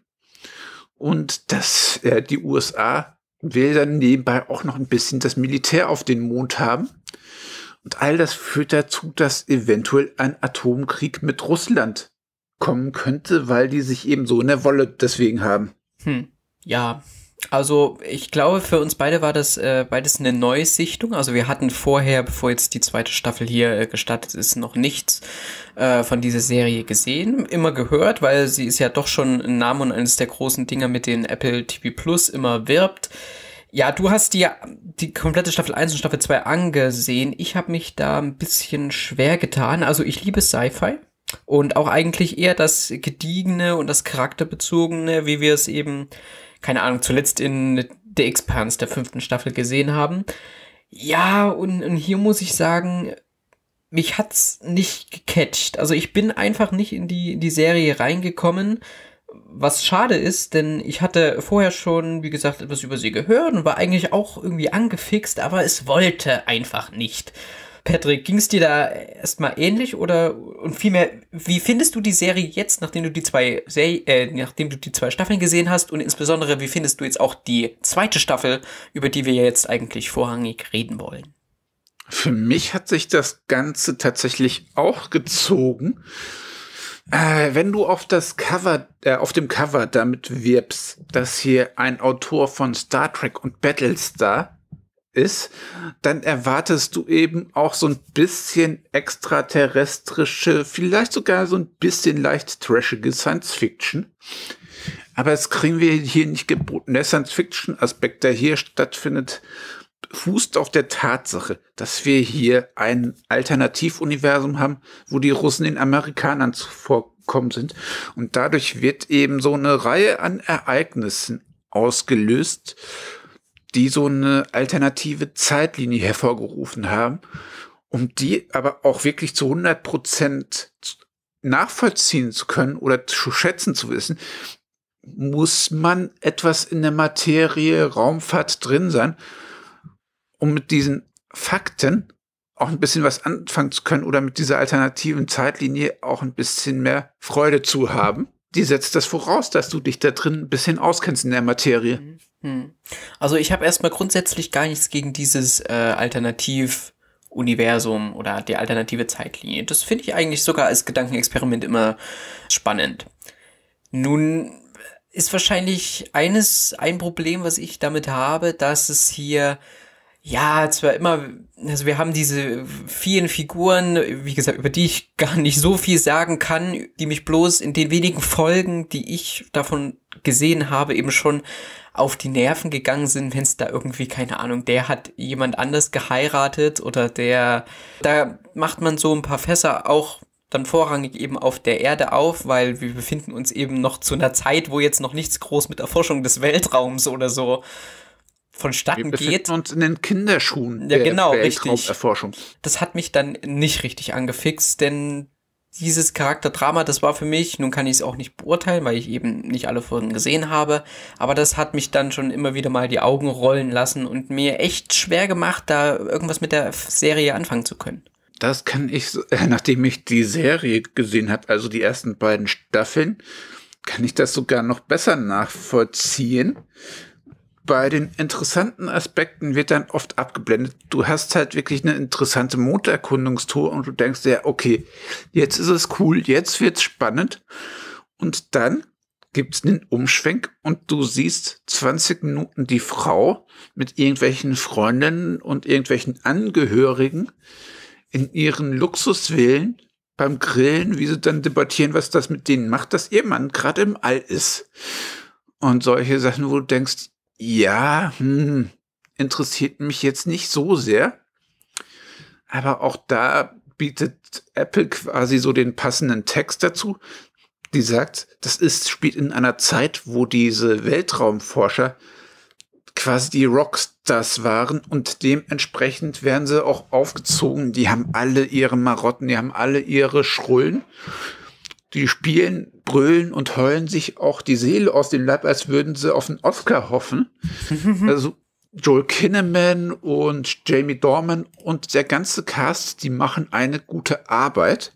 Und dass äh, die U S A will dann nebenbei auch noch ein bisschen das Militär auf den Mond haben. Und all das führt dazu, dass eventuell ein Atomkrieg mit Russland kommen könnte, weil die sich eben so in der Wolle deswegen haben. Hm. Ja, also ich glaube, für uns beide war das äh, beides eine Neusichtung. Also wir hatten vorher, bevor jetzt die zweite Staffel hier äh, gestartet ist, noch nichts äh, von dieser Serie gesehen. Immer gehört, weil sie ist ja doch schon ein Name und eines der großen Dinger, mit denen Apple T V Plus immer wirbt. Ja, du hast die, die komplette Staffel eins und Staffel zwei angesehen. Ich habe mich da ein bisschen schwer getan. Also ich liebe Sci-Fi. Und auch eigentlich eher das Gediegene und das Charakterbezogene, wie wir es eben, keine Ahnung, zuletzt in The Expanse der fünften Staffel gesehen haben. Ja, und, und hier muss ich sagen, mich hat's nicht gecatcht. Also ich bin einfach nicht in die, in die Serie reingekommen, was schade ist, denn ich hatte vorher schon, wie gesagt, etwas über sie gehört und war eigentlich auch irgendwie angefixt, aber es wollte einfach nicht. Patrick, ging es dir da erstmal ähnlich oder und vielmehr, wie findest du die Serie jetzt, nachdem du die zwei Serie, äh, nachdem du die zwei Staffeln gesehen hast und insbesondere, wie findest du jetzt auch die zweite Staffel, über die wir jetzt eigentlich vorrangig reden wollen? Für mich hat sich das Ganze tatsächlich auch gezogen. Äh, wenn du auf das Cover, äh, auf dem Cover damit wirbst, dass hier ein Autor von Star Trek und Battlestar ist, dann erwartest du eben auch so ein bisschen extraterrestrische, vielleicht sogar so ein bisschen leicht trashige Science-Fiction. Aber das kriegen wir hier nicht geboten. Der Science-Fiction-Aspekt, der hier stattfindet, fußt auf der Tatsache, dass wir hier ein Alternativuniversum haben, wo die Russen den Amerikanern zuvorgekommen sind. Und dadurch wird eben so eine Reihe an Ereignissen ausgelöst, die so eine alternative Zeitlinie hervorgerufen haben, um die aber auch wirklich zu hundert Prozent nachvollziehen zu können oder zu schätzen zu wissen, muss man etwas in der Materie Raumfahrt drin sein, um mit diesen Fakten auch ein bisschen was anfangen zu können oder mit dieser alternativen Zeitlinie auch ein bisschen mehr Freude zu haben. Die setzt das voraus, dass du dich da drin ein bisschen auskennst in der Materie. Hm. Also ich habe erstmal grundsätzlich gar nichts gegen dieses äh, Alternativuniversum oder die alternative Zeitlinie. Das finde ich eigentlich sogar als Gedankenexperiment immer spannend. Nun ist wahrscheinlich eines ein Problem, was ich damit habe, dass es hier ja, zwar immer, also wir haben diese vielen Figuren, wie gesagt, über die ich gar nicht so viel sagen kann, die mich bloß in den wenigen Folgen, die ich davon gesehen habe, eben schon auf die Nerven gegangen sind, wenn es da irgendwie, keine Ahnung, der hat jemand anders geheiratet oder der, da macht man so ein paar Fässer auch dann vorrangig eben auf der Erde auf, weil wir befinden uns eben noch zu einer Zeit, wo jetzt noch nichts groß mit Erforschung des Weltraums oder so vonstatten geht. Wir befinden uns in den Kinderschuhen der Weltraumerforschung. Ja, genau, richtig. Das hat mich dann nicht richtig angefixt, denn dieses Charakterdrama, das war für mich, nun kann ich es auch nicht beurteilen, weil ich eben nicht alle Folgen gesehen habe, aber das hat mich dann schon immer wieder mal die Augen rollen lassen und mir echt schwer gemacht, da irgendwas mit der Serie anfangen zu können. Das kann ich, nachdem ich die Serie gesehen habe, also die ersten beiden Staffeln, kann ich das sogar noch besser nachvollziehen. Bei den interessanten Aspekten wird dann oft abgeblendet. Du hast halt wirklich eine interessante Monderkundungstour und du denkst ja, okay, jetzt ist es cool, jetzt wird's spannend. Und dann gibt's einen Umschwenk und du siehst zwanzig Minuten die Frau mit irgendwelchen Freundinnen und irgendwelchen Angehörigen in ihren Luxusvillen beim Grillen, wie sie dann debattieren, was das mit denen macht, dass ihr Mann gerade im All ist. Und solche Sachen, wo du denkst, ja, hm, interessiert mich jetzt nicht so sehr, aber auch da bietet Apple quasi so den passenden Text dazu, die sagt, das ist, spielt in einer Zeit, wo diese Weltraumforscher quasi die Rockstars waren und dementsprechend werden sie auch aufgezogen, die haben alle ihre Marotten, die haben alle ihre Schrullen. Die spielen, brüllen und heulen sich auch die Seele aus dem Leib, als würden sie auf einen Oscar hoffen. Also Joel Kinnaman und Jamie Dornan und der ganze Cast, die machen eine gute Arbeit.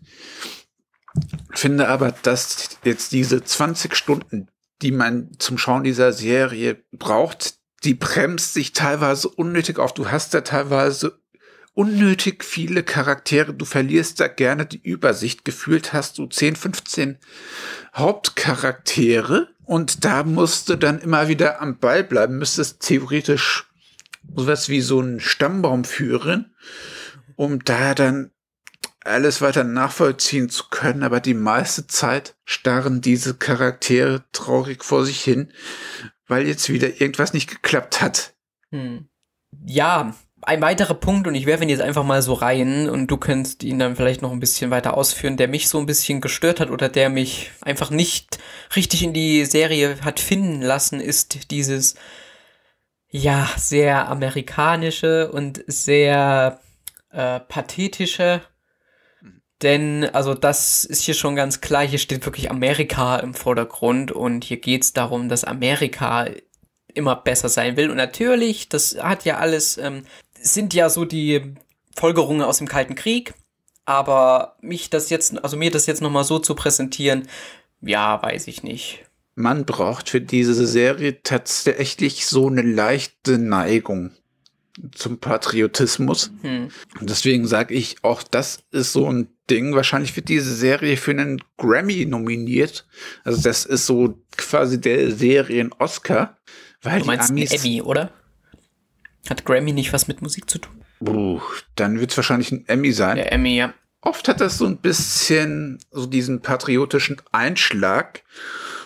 Ich finde aber, dass jetzt diese zwanzig Stunden, die man zum Schauen dieser Serie braucht, die bremst sich teilweise unnötig auf. Du hast da teilweise unnötig viele Charaktere, du verlierst da gerne die Übersicht. Gefühlt hast du zehn, fünfzehn Hauptcharaktere und da musst du dann immer wieder am Ball bleiben, müsstest theoretisch sowas wie so einen Stammbaum führen, um da dann alles weiter nachvollziehen zu können, aber die meiste Zeit starren diese Charaktere traurig vor sich hin, weil jetzt wieder irgendwas nicht geklappt hat. Hm. Ja, ein weiterer Punkt, und ich werfe ihn jetzt einfach mal so rein und du könntest ihn dann vielleicht noch ein bisschen weiter ausführen, der mich so ein bisschen gestört hat oder der mich einfach nicht richtig in die Serie hat finden lassen, ist dieses, ja, sehr amerikanische und sehr äh, pathetische. Denn, also das ist hier schon ganz klar, hier steht wirklich Amerika im Vordergrund und hier geht's darum, dass Amerika immer besser sein will. Und natürlich, das hat ja alles... Ähm, sind ja so die Folgerungen aus dem Kalten Krieg, aber mich das jetzt, also mir das jetzt nochmal so zu präsentieren, ja, weiß ich nicht. Man braucht für diese Serie tatsächlich so eine leichte Neigung zum Patriotismus. Hm. Und deswegen sage ich, auch das ist so ein Ding. Wahrscheinlich wird diese Serie für einen Grammy nominiert. Also das ist so quasi der Serien-Oscar. Weil du meinst einen Emmy, oder? Hat Grammy nicht was mit Musik zu tun? Puh, dann wird es wahrscheinlich ein Emmy sein. Der Emmy, ja. Oft hat das so ein bisschen so diesen patriotischen Einschlag.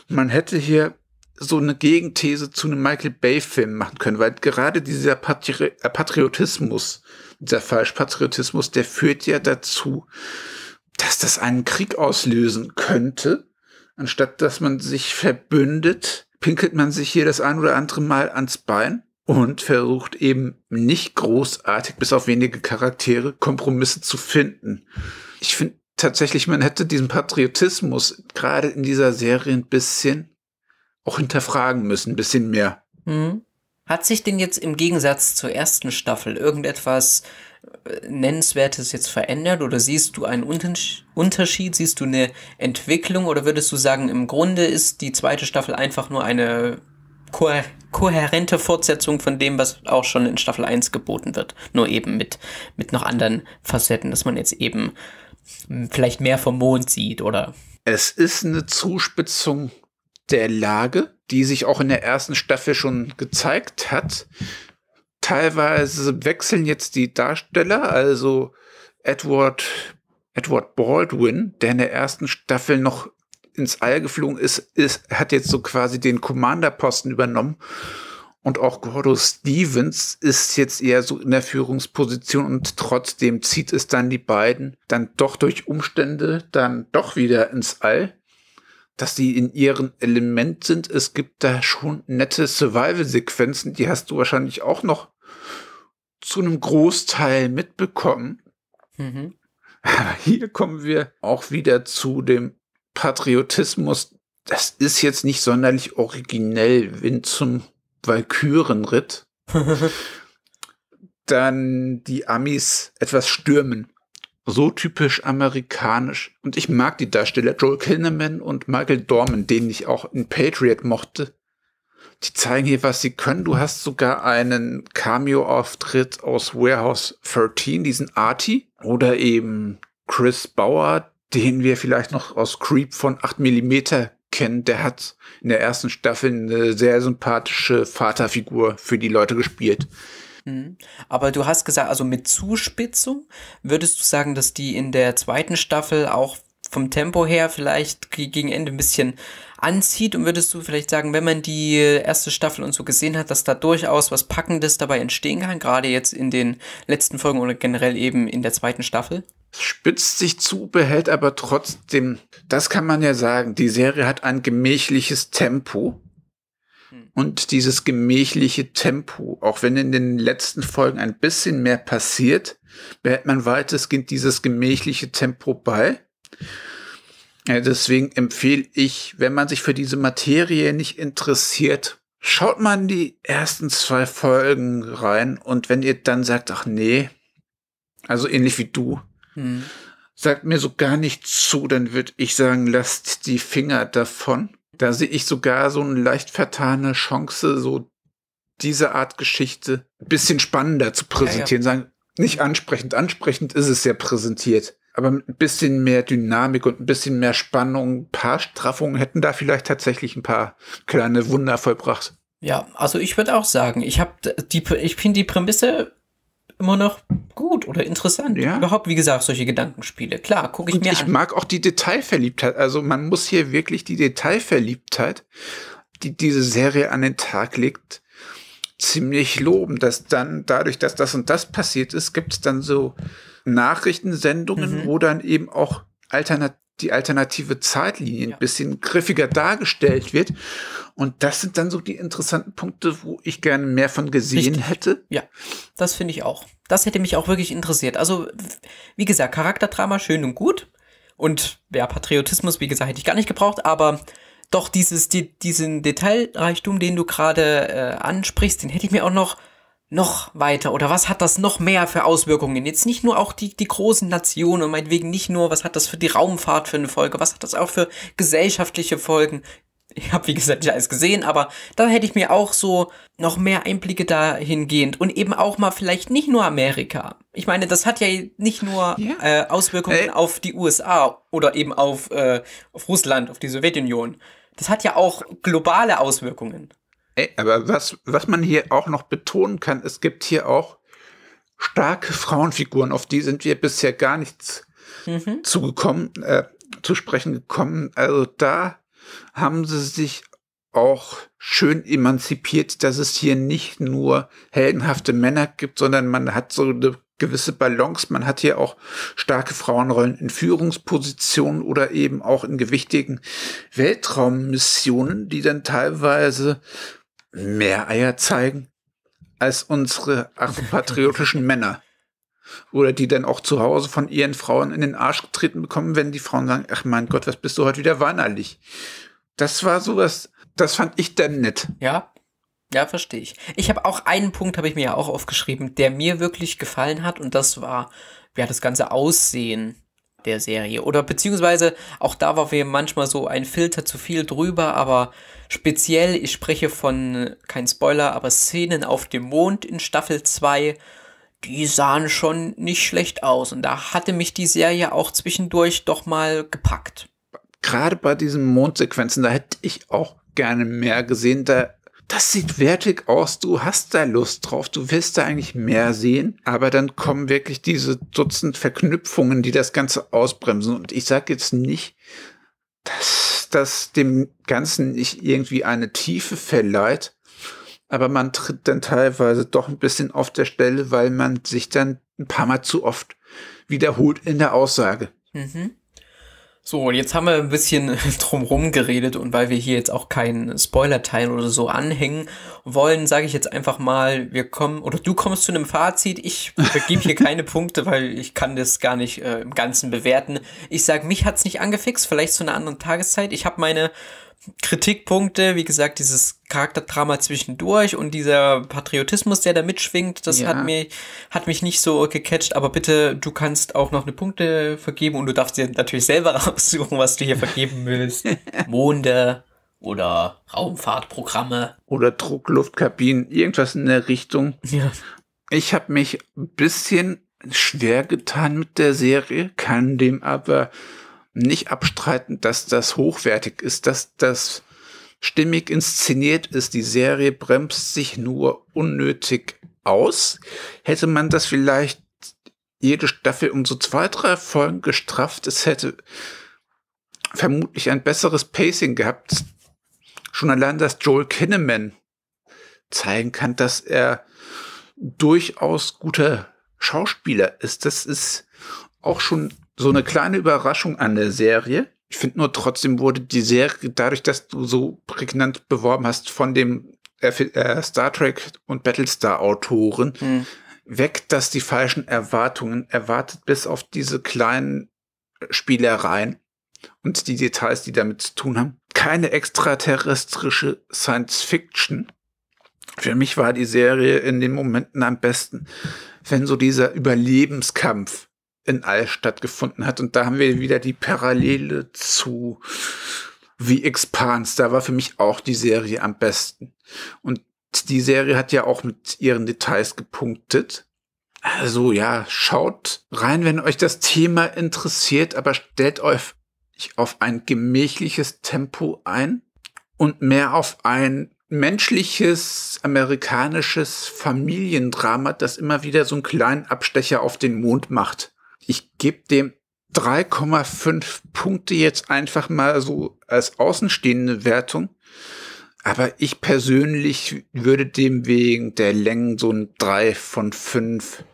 Man hätte hier so eine Gegenthese zu einem Michael Bay-Film machen können, weil gerade dieser Patri Patriotismus, dieser Falschpatriotismus, der führt ja dazu, dass das einen Krieg auslösen könnte. Anstatt dass man sich verbündet, pinkelt man sich hier das ein oder andere Mal ans Bein. Und versucht eben nicht großartig, bis auf wenige Charaktere, Kompromisse zu finden. Ich finde tatsächlich, man hätte diesen Patriotismus gerade in dieser Serie ein bisschen auch hinterfragen müssen, ein bisschen mehr. Mhm. Hat sich denn jetzt im Gegensatz zur ersten Staffel irgendetwas Nennenswertes jetzt verändert? Oder siehst du einen Unterschied? Siehst du eine Entwicklung? Oder würdest du sagen, im Grunde ist die zweite Staffel einfach nur eine kohärente Fortsetzung von dem, was auch schon in Staffel eins geboten wird. Nur eben mit, mit noch anderen Facetten, dass man jetzt eben vielleicht mehr vom Mond sieht, oder? Es ist eine Zuspitzung der Lage, die sich auch in der ersten Staffel schon gezeigt hat. Teilweise wechseln jetzt die Darsteller, also Edward, Edward Baldwin, der in der ersten Staffel noch ins All geflogen ist, ist hat jetzt so quasi den Commander-Posten übernommen. Und auch Gordo Stevens ist jetzt eher so in der Führungsposition und trotzdem zieht es dann die beiden dann doch durch Umstände dann doch wieder ins All, dass die in ihrem Element sind. Es gibt da schon nette Survival-Sequenzen, die hast du wahrscheinlich auch noch zu einem Großteil mitbekommen. Mhm. Aber hier kommen wir auch wieder zu dem Patriotismus. Das ist jetzt nicht sonderlich originell, wenn zum Walkürenritt dann die Amis etwas stürmen. So typisch amerikanisch. Und ich mag die Darsteller Joel Kinnaman und Michael Dorman, denen ich auch in Patriot mochte. Die zeigen hier, was sie können. Du hast sogar einen Cameo-Auftritt aus Warehouse dreizehn, diesen Artie. Oder eben Chris Bauer, den wir vielleicht noch aus Creep von acht Millimeter kennen. Der hat in der ersten Staffel eine sehr sympathische Vaterfigur für die Leute gespielt. Aber du hast gesagt, also mit Zuspitzung, würdest du sagen, dass die in der zweiten Staffel auch vom Tempo her vielleicht gegen Ende ein bisschen anzieht? Und würdest du vielleicht sagen, wenn man die erste Staffel und so gesehen hat, dass da durchaus was Packendes dabei entstehen kann, gerade jetzt in den letzten Folgen oder generell eben in der zweiten Staffel? Spitzt sich zu, behält aber trotzdem, das kann man ja sagen, die Serie hat ein gemächliches Tempo. Und dieses gemächliche Tempo, auch wenn in den letzten Folgen ein bisschen mehr passiert, behält man weitestgehend dieses gemächliche Tempo bei. Ja, deswegen empfehle ich, wenn man sich für diese Materie nicht interessiert, schaut mal in die ersten zwei Folgen rein. Und wenn ihr dann sagt, ach nee, also ähnlich wie du, hm. sagt mir so gar nicht zu, dann würde ich sagen, lasst die Finger davon. Da sehe ich sogar so eine leicht vertane Chance, so diese Art Geschichte ein bisschen spannender zu präsentieren. Ja, ja. Sagen, nicht ansprechend. Ansprechend ist es ja präsentiert. Aber mit ein bisschen mehr Dynamik und ein bisschen mehr Spannung, ein paar Straffungen hätten da vielleicht tatsächlich ein paar kleine Wunder vollbracht. Ja, also ich würde auch sagen, ich habe die, ich finde die Prämisse immer noch gut oder interessant. Ja. Überhaupt, wie gesagt, solche Gedankenspiele. Klar, gucke ich und mir ich an. Ich mag auch die Detailverliebtheit. Also man muss hier wirklich die Detailverliebtheit, die diese Serie an den Tag legt, ziemlich loben. Dass dann dadurch, dass das und das passiert ist, gibt es dann so Nachrichtensendungen, mhm. wo dann eben auch alternat die alternative Zeitlinie ja. ein bisschen griffiger dargestellt wird. Und das sind dann so die interessanten Punkte, wo ich gerne mehr von gesehen Richtig. hätte. Ja, das finde ich auch. Das hätte mich auch wirklich interessiert. Also, wie gesagt, Charakterdrama schön und gut. Und ja, Patriotismus, wie gesagt, hätte ich gar nicht gebraucht. Aber doch dieses, die, diesen Detailreichtum, den du gerade äh, ansprichst, den hätte ich mir auch noch noch weiter oder was hat das noch mehr für Auswirkungen? Jetzt nicht nur auch die, die großen Nationen und meinetwegen nicht nur, was hat das für die Raumfahrt für eine Folge, was hat das auch für gesellschaftliche Folgen? Ich habe, wie gesagt, nicht alles gesehen, aber da hätte ich mir auch so noch mehr Einblicke dahingehend und eben auch mal vielleicht nicht nur Amerika. Ich meine, das hat ja nicht nur ja. Äh, Auswirkungen äh. auf die U S A oder eben auf, äh, auf Russland, auf die Sowjetunion. Das hat ja auch globale Auswirkungen. Ey, aber was, was man hier auch noch betonen kann, es gibt hier auch starke Frauenfiguren, auf die sind wir bisher gar nichts mhm. zugekommen, äh, zu sprechen gekommen. Also da haben sie sich auch schön emanzipiert, dass es hier nicht nur heldenhafte Männer gibt, sondern man hat so eine gewisse Balance. Man hat hier auch starke Frauenrollen in Führungspositionen oder eben auch in gewichtigen Weltraummissionen, die dann teilweise mehr Eier zeigen als unsere patriotischen Männer. Oder die dann auch zu Hause von ihren Frauen in den Arsch getreten bekommen, wenn die Frauen sagen, ach mein Gott, was bist du heute wieder weinerlich. Das war sowas, das fand ich dann nett. Ja, ja, verstehe ich. Ich habe auch einen Punkt, habe ich mir ja auch aufgeschrieben, der mir wirklich gefallen hat und das war ja das ganze Aussehen der Serie. Oder beziehungsweise auch da war wir manchmal so ein Filter zu viel drüber, aber speziell, ich spreche von, kein Spoiler, aber Szenen auf dem Mond in Staffel zwei, die sahen schon nicht schlecht aus und da hatte mich die Serie auch zwischendurch doch mal gepackt. Gerade bei diesen Mondsequenzen, da hätte ich auch gerne mehr gesehen. Da das sieht wertig aus, du hast da Lust drauf, du willst da eigentlich mehr sehen, aber dann kommen wirklich diese Dutzend Verknüpfungen, die das Ganze ausbremsen. Und ich sage jetzt nicht, dass das dem Ganzen nicht irgendwie eine Tiefe verleiht, aber man tritt dann teilweise doch ein bisschen auf der Stelle, weil man sich dann ein paar Mal zu oft wiederholt in der Aussage. Mhm. So, und jetzt haben wir ein bisschen drumherum geredet, und weil wir hier jetzt auch keinen Spoiler-Teil oder so anhängen wollen, sage ich jetzt einfach mal, wir kommen, oder du kommst zu einem Fazit, ich gebe hier keine Punkte, weil ich kann das gar nicht äh, im Ganzen bewerten. Ich sage, mich hat's nicht angefixt, vielleicht zu einer anderen Tageszeit. Ich habe meine Kritikpunkte, wie gesagt, dieses Charakterdrama zwischendurch und dieser Patriotismus, der da mitschwingt, das ja. hat, mir, hat mich nicht so gecatcht, aber bitte, du kannst auch noch eine Punkte vergeben und du darfst dir natürlich selber raussuchen, was du hier vergeben willst. Monde oder Raumfahrtprogramme. Oder Druckluftkabinen, irgendwas in der Richtung. Ja. Ich habe mich ein bisschen schwer getan mit der Serie, kann dem aber nicht abstreiten, dass das hochwertig ist, dass das stimmig inszeniert ist. Die Serie bremst sich nur unnötig aus. Hätte man das vielleicht jede Staffel um so zwei, drei Folgen gestrafft, es hätte vermutlich ein besseres Pacing gehabt. Schon allein, dass Joel Kinnaman zeigen kann, dass er durchaus guter Schauspieler ist. Das ist auch schon so eine kleine Überraschung an der Serie. Ich finde nur, trotzdem wurde die Serie, dadurch, dass du so prägnant beworben hast, von dem äh, Star Trek und Battlestar-Autoren hm. weg, dass die falschen Erwartungen erwartet, bis auf diese kleinen Spielereien und die Details, die damit zu tun haben. Keine extraterrestrische Science-Fiction. Für mich war die Serie in den Momenten am besten, wenn so dieser Überlebenskampf in All stattgefunden hat. Und da haben wir wieder die Parallele zu The Expanse. Da war für mich auch die Serie am besten. Und die Serie hat ja auch mit ihren Details gepunktet. Also ja, schaut rein, wenn euch das Thema interessiert, aber stellt euch auf ein gemächliches Tempo ein und mehr auf ein menschliches, amerikanisches Familiendrama, das immer wieder so einen kleinen Abstecher auf den Mond macht. Ich gebe dem drei Komma fünf Punkte jetzt einfach mal so als außenstehende Wertung. Aber ich persönlich würde dem wegen der Längen so ein drei von fünf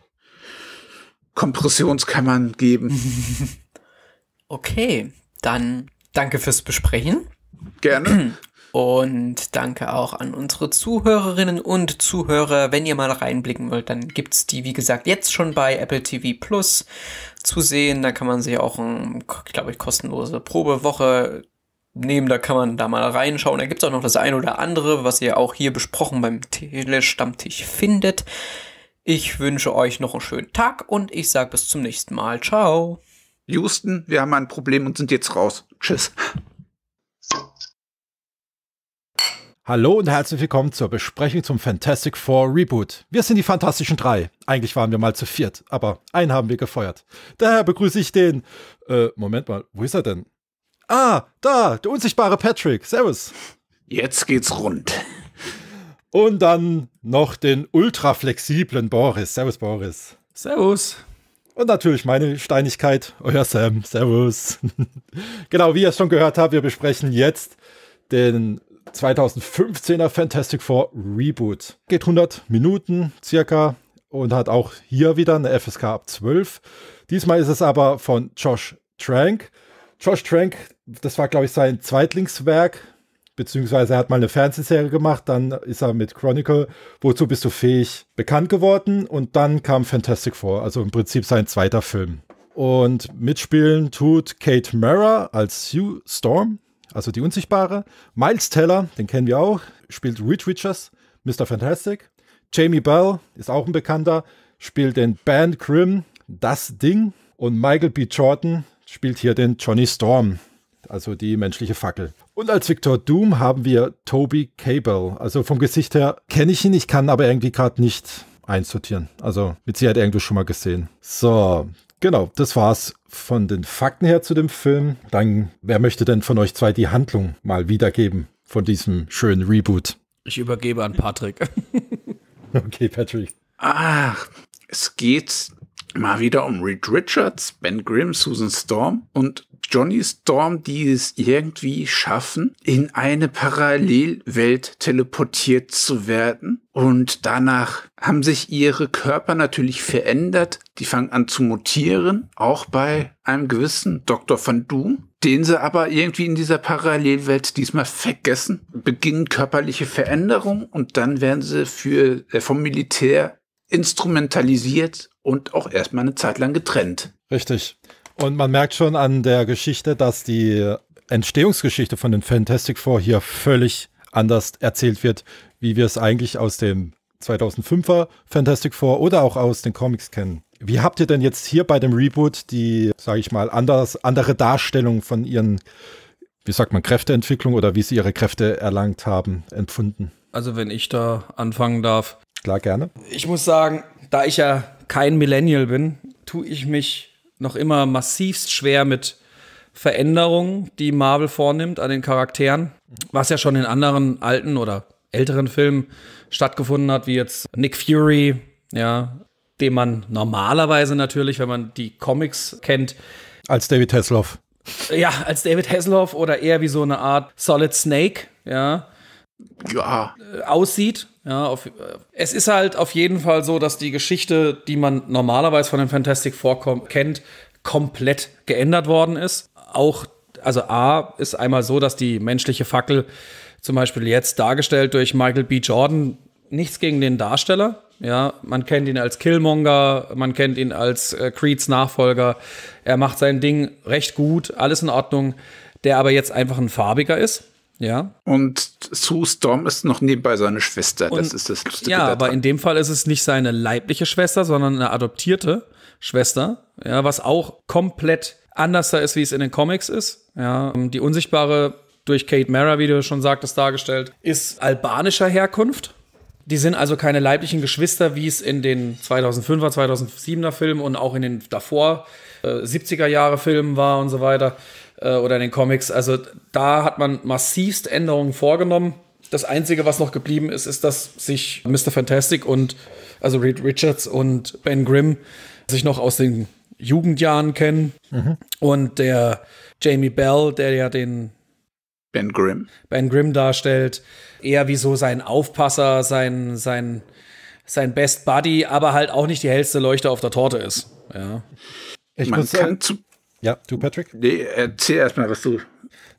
Kompressionskammern geben. Okay, dann danke fürs Besprechen. Gerne. Und danke auch an unsere Zuhörerinnen und Zuhörer. Wenn ihr mal reinblicken wollt, dann gibt's die, wie gesagt, jetzt schon bei Apple T V Plus zu sehen. Da kann man sich auch, ein, glaube ich, kostenlose Probewoche nehmen. Da kann man da mal reinschauen. Da gibt's auch noch das ein oder andere, was ihr auch hier besprochen beim Tele-Stammtisch findet. Ich wünsche euch noch einen schönen Tag und ich sage bis zum nächsten Mal. Ciao. Houston, wir haben ein Problem und sind jetzt raus. Tschüss. Hallo und herzlich willkommen zur Besprechung zum Fantastic Four Reboot. Wir sind die Fantastischen Drei. Eigentlich waren wir mal zu viert, aber einen haben wir gefeuert. Daher begrüße ich den... Äh, Moment mal, wo ist er denn? Ah, da, der unsichtbare Patrick. Servus. Jetzt geht's rund. Und dann noch den ultra flexiblen Boris. Servus, Boris. Servus. Und natürlich meine Steinigkeit, euer Sam. Servus. Genau, wie ihr es schon gehört habt, wir besprechen jetzt den zweitausendfünfzehner Fantastic Four Reboot. Geht hundert Minuten circa und hat auch hier wieder eine F S K ab zwölf. Diesmal ist es aber von Josh Trank. Josh Trank, das war, glaube ich, sein Zweitlingswerk, beziehungsweise er hat mal eine Fernsehserie gemacht, dann ist er mit Chronicle, Wozu bist du fähig, bekannt geworden und dann kam Fantastic Four, also im Prinzip sein zweiter Film. Und mitspielen tut Kate Mara als Sue Storm, also die Unsichtbare. Miles Teller, den kennen wir auch, spielt Reed Richards, Mister Fantastic. Jamie Bell ist auch ein Bekannter, spielt den Ben Grimm, das Ding. Und Michael B. Jordan spielt hier den Johnny Storm, also die menschliche Fackel. Und als Victor Doom haben wir Toby Kebbell. Also vom Gesicht her kenne ich ihn, ich kann aber irgendwie gerade nicht einsortieren. Also mit Sicherheit irgendwo schon mal gesehen. So, genau, das war's von den Fakten her zu dem Film. Dann, wer möchte denn von euch zwei die Handlung mal wiedergeben von diesem schönen Reboot? Ich übergebe an Patrick. Okay, Patrick. Ach, es geht mal wieder um Reed Richards, Ben Grimm, Susan Storm und Johnny Storm, die es irgendwie schaffen, in eine Parallelwelt teleportiert zu werden. Und danach haben sich ihre Körper natürlich verändert. Die fangen an zu mutieren, auch bei einem gewissen Doktor Van Doom, den sie aber irgendwie in dieser Parallelwelt diesmal vergessen. Beginnen körperliche Veränderungen und dann werden sie für, äh, vom Militär instrumentalisiert und auch erstmal eine Zeit lang getrennt. Richtig. Und man merkt schon an der Geschichte, dass die Entstehungsgeschichte von den Fantastic Four hier völlig anders erzählt wird, wie wir es eigentlich aus dem zweitausendfünfer Fantastic Four oder auch aus den Comics kennen. Wie habt ihr denn jetzt hier bei dem Reboot die, sage ich mal, anders, andere Darstellung von ihren, wie sagt man, Kräfteentwicklung oder wie sie ihre Kräfte erlangt haben, empfunden? Also wenn ich da anfangen darf. Klar, gerne. Ich muss sagen, da ich ja kein Millennial bin, tue ich mich noch immer massivst schwer mit Veränderungen, die Marvel vornimmt an den Charakteren, was ja schon in anderen alten oder älteren Filmen stattgefunden hat, wie jetzt Nick Fury, ja, den man normalerweise natürlich, wenn man die Comics kennt, als David Hasselhoff. Ja, als David Hasselhoff oder eher wie so eine Art Solid Snake, ja, ja. aussieht. Ja, auf, es ist halt auf jeden Fall so, dass die Geschichte, die man normalerweise von den Fantastic Four kennt, komplett geändert worden ist. Auch, also A, ist einmal so, dass die menschliche Fackel, zum Beispiel jetzt dargestellt durch Michael B. Jordan, nichts gegen den Darsteller. Ja, man kennt ihn als Killmonger, man kennt ihn als äh, Creeds Nachfolger. Er macht sein Ding recht gut, alles in Ordnung, der aber jetzt einfach ein farbiger ist. Ja. Und Sue Storm ist noch nebenbei seine Schwester. Und das ist das Lustige. Ja, aber in dem Fall ist es nicht seine leibliche Schwester, sondern eine adoptierte Schwester. Ja, was auch komplett anders da ist, wie es in den Comics ist. Ja, die Unsichtbare, durch Kate Mara, wie du schon sagtest, dargestellt, ist albanischer Herkunft. Die sind also keine leiblichen Geschwister, wie es in den zweitausendfünfer, zweitausendsiebener Filmen und auch in den davor äh, siebziger Jahre Filmen war und so weiter. Oder in den Comics. Also da hat man massivst Änderungen vorgenommen. Das Einzige, was noch geblieben ist, ist, dass sich Mister Fantastic und, also Reed Richards und Ben Grimm, sich noch aus den Jugendjahren kennen. Mhm. Und der Jamie Bell, der ja den Ben Grimm Ben Grimm darstellt, eher wie so sein Aufpasser, sein, sein, sein Best Buddy, aber halt auch nicht die hellste Leuchte auf der Torte ist. Ja. Ich man muss kann zu Ja, du, Patrick? Nee, erzähl erstmal, was du.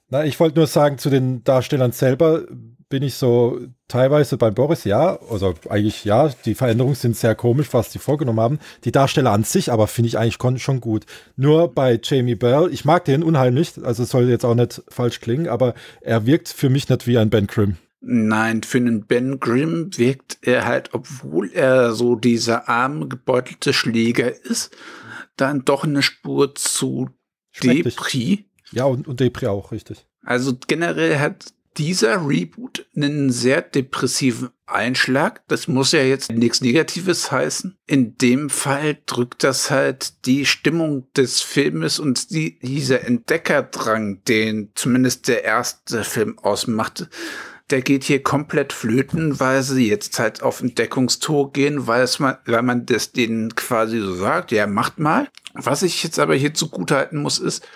Na, ich wollte nur sagen, zu den Darstellern selber bin ich so teilweise bei Boris, ja, also eigentlich ja, die Veränderungen sind sehr komisch, was die vorgenommen haben. Die Darsteller an sich aber finde ich eigentlich schon gut. Nur bei Jamie Bell, ich mag den unheimlich, also es soll jetzt auch nicht falsch klingen, aber er wirkt für mich nicht wie ein Ben Grimm. Nein, für einen Ben Grimm wirkt er halt, obwohl er so dieser arme, gebeutelte Schläger ist, dann doch eine Spur zu Depri. Ja, und, und Depri auch, richtig. Also generell hat dieser Reboot einen sehr depressiven Einschlag. Das muss ja jetzt nichts Negatives heißen. In dem Fall drückt das halt die Stimmung des Filmes und die, dieser Entdeckerdrang, den zumindest der erste Film ausmachte, der geht hier komplett flöten, weil sie jetzt halt auf Entdeckungstour gehen, weil, es man, weil man das denen quasi so sagt, ja, macht mal. Was ich jetzt aber hier zugutehalten muss, ist,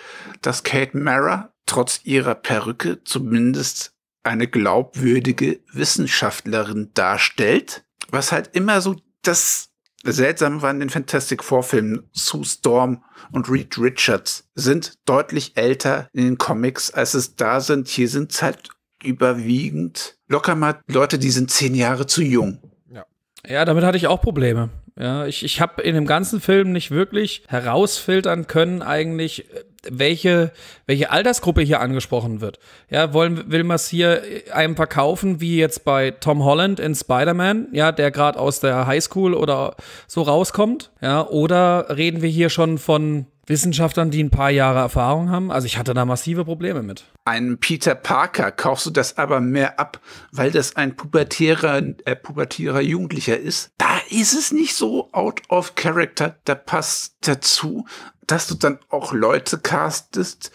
dass Kate Mara trotz ihrer Perücke zumindest eine glaubwürdige Wissenschaftlerin darstellt, was halt immer so das Seltsame war in den Fantastic Four Filmen. Sue Storm und Reed Richards sind deutlich älter in den Comics, als es da sind. Hier sind es halt überwiegend locker mal Leute, die sind zehn Jahre zu jung. Ja, ja, damit hatte ich auch Probleme. Ja, ich ich habe in dem ganzen Film nicht wirklich herausfiltern können eigentlich, welche welche Altersgruppe hier angesprochen wird. Ja, wollen will man es hier einem verkaufen, wie jetzt bei Tom Holland in Spider-Man, ja, der gerade aus der Highschool oder so rauskommt, ja, oder reden wir hier schon von Wissenschaftlern, die ein paar Jahre Erfahrung haben? Also ich hatte da massive Probleme mit. Einem Peter Parker kaufst du das aber mehr ab, weil das ein pubertärer, äh, pubertärer Jugendlicher ist. Da ist es nicht so out of character. Da passt dazu, dass du dann auch Leute castest,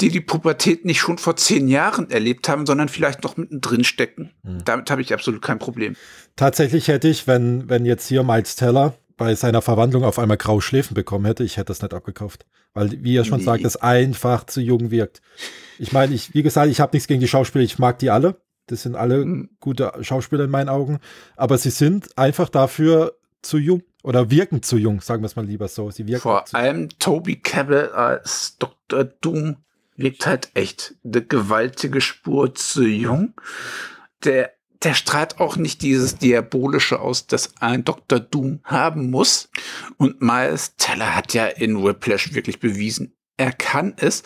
die die Pubertät nicht schon vor zehn Jahren erlebt haben, sondern vielleicht noch mittendrin stecken. Mhm. Damit habe ich absolut kein Problem. Tatsächlich hätte ich, wenn, wenn jetzt hier Miles Teller bei seiner Verwandlung auf einmal graue Schläfen bekommen hätte, ich hätte das nicht abgekauft. Weil, wie ihr schon nee. sagt, es einfach zu jung wirkt. Ich meine, ich, wie gesagt, ich habe nichts gegen die Schauspieler, ich mag die alle. Das sind alle mhm. gute Schauspieler in meinen Augen. Aber sie sind einfach dafür zu jung. Oder wirken zu jung, sagen wir es mal lieber so. Sie wirken Vor allem Toby Kebbell als Doktor Doom wirkt halt echt eine gewaltige Spur zu jung. Der, der strahlt auch nicht dieses Diabolische aus, das ein Doktor Doom haben muss. Und Miles Teller hat ja in Whiplash wirklich bewiesen, er kann es.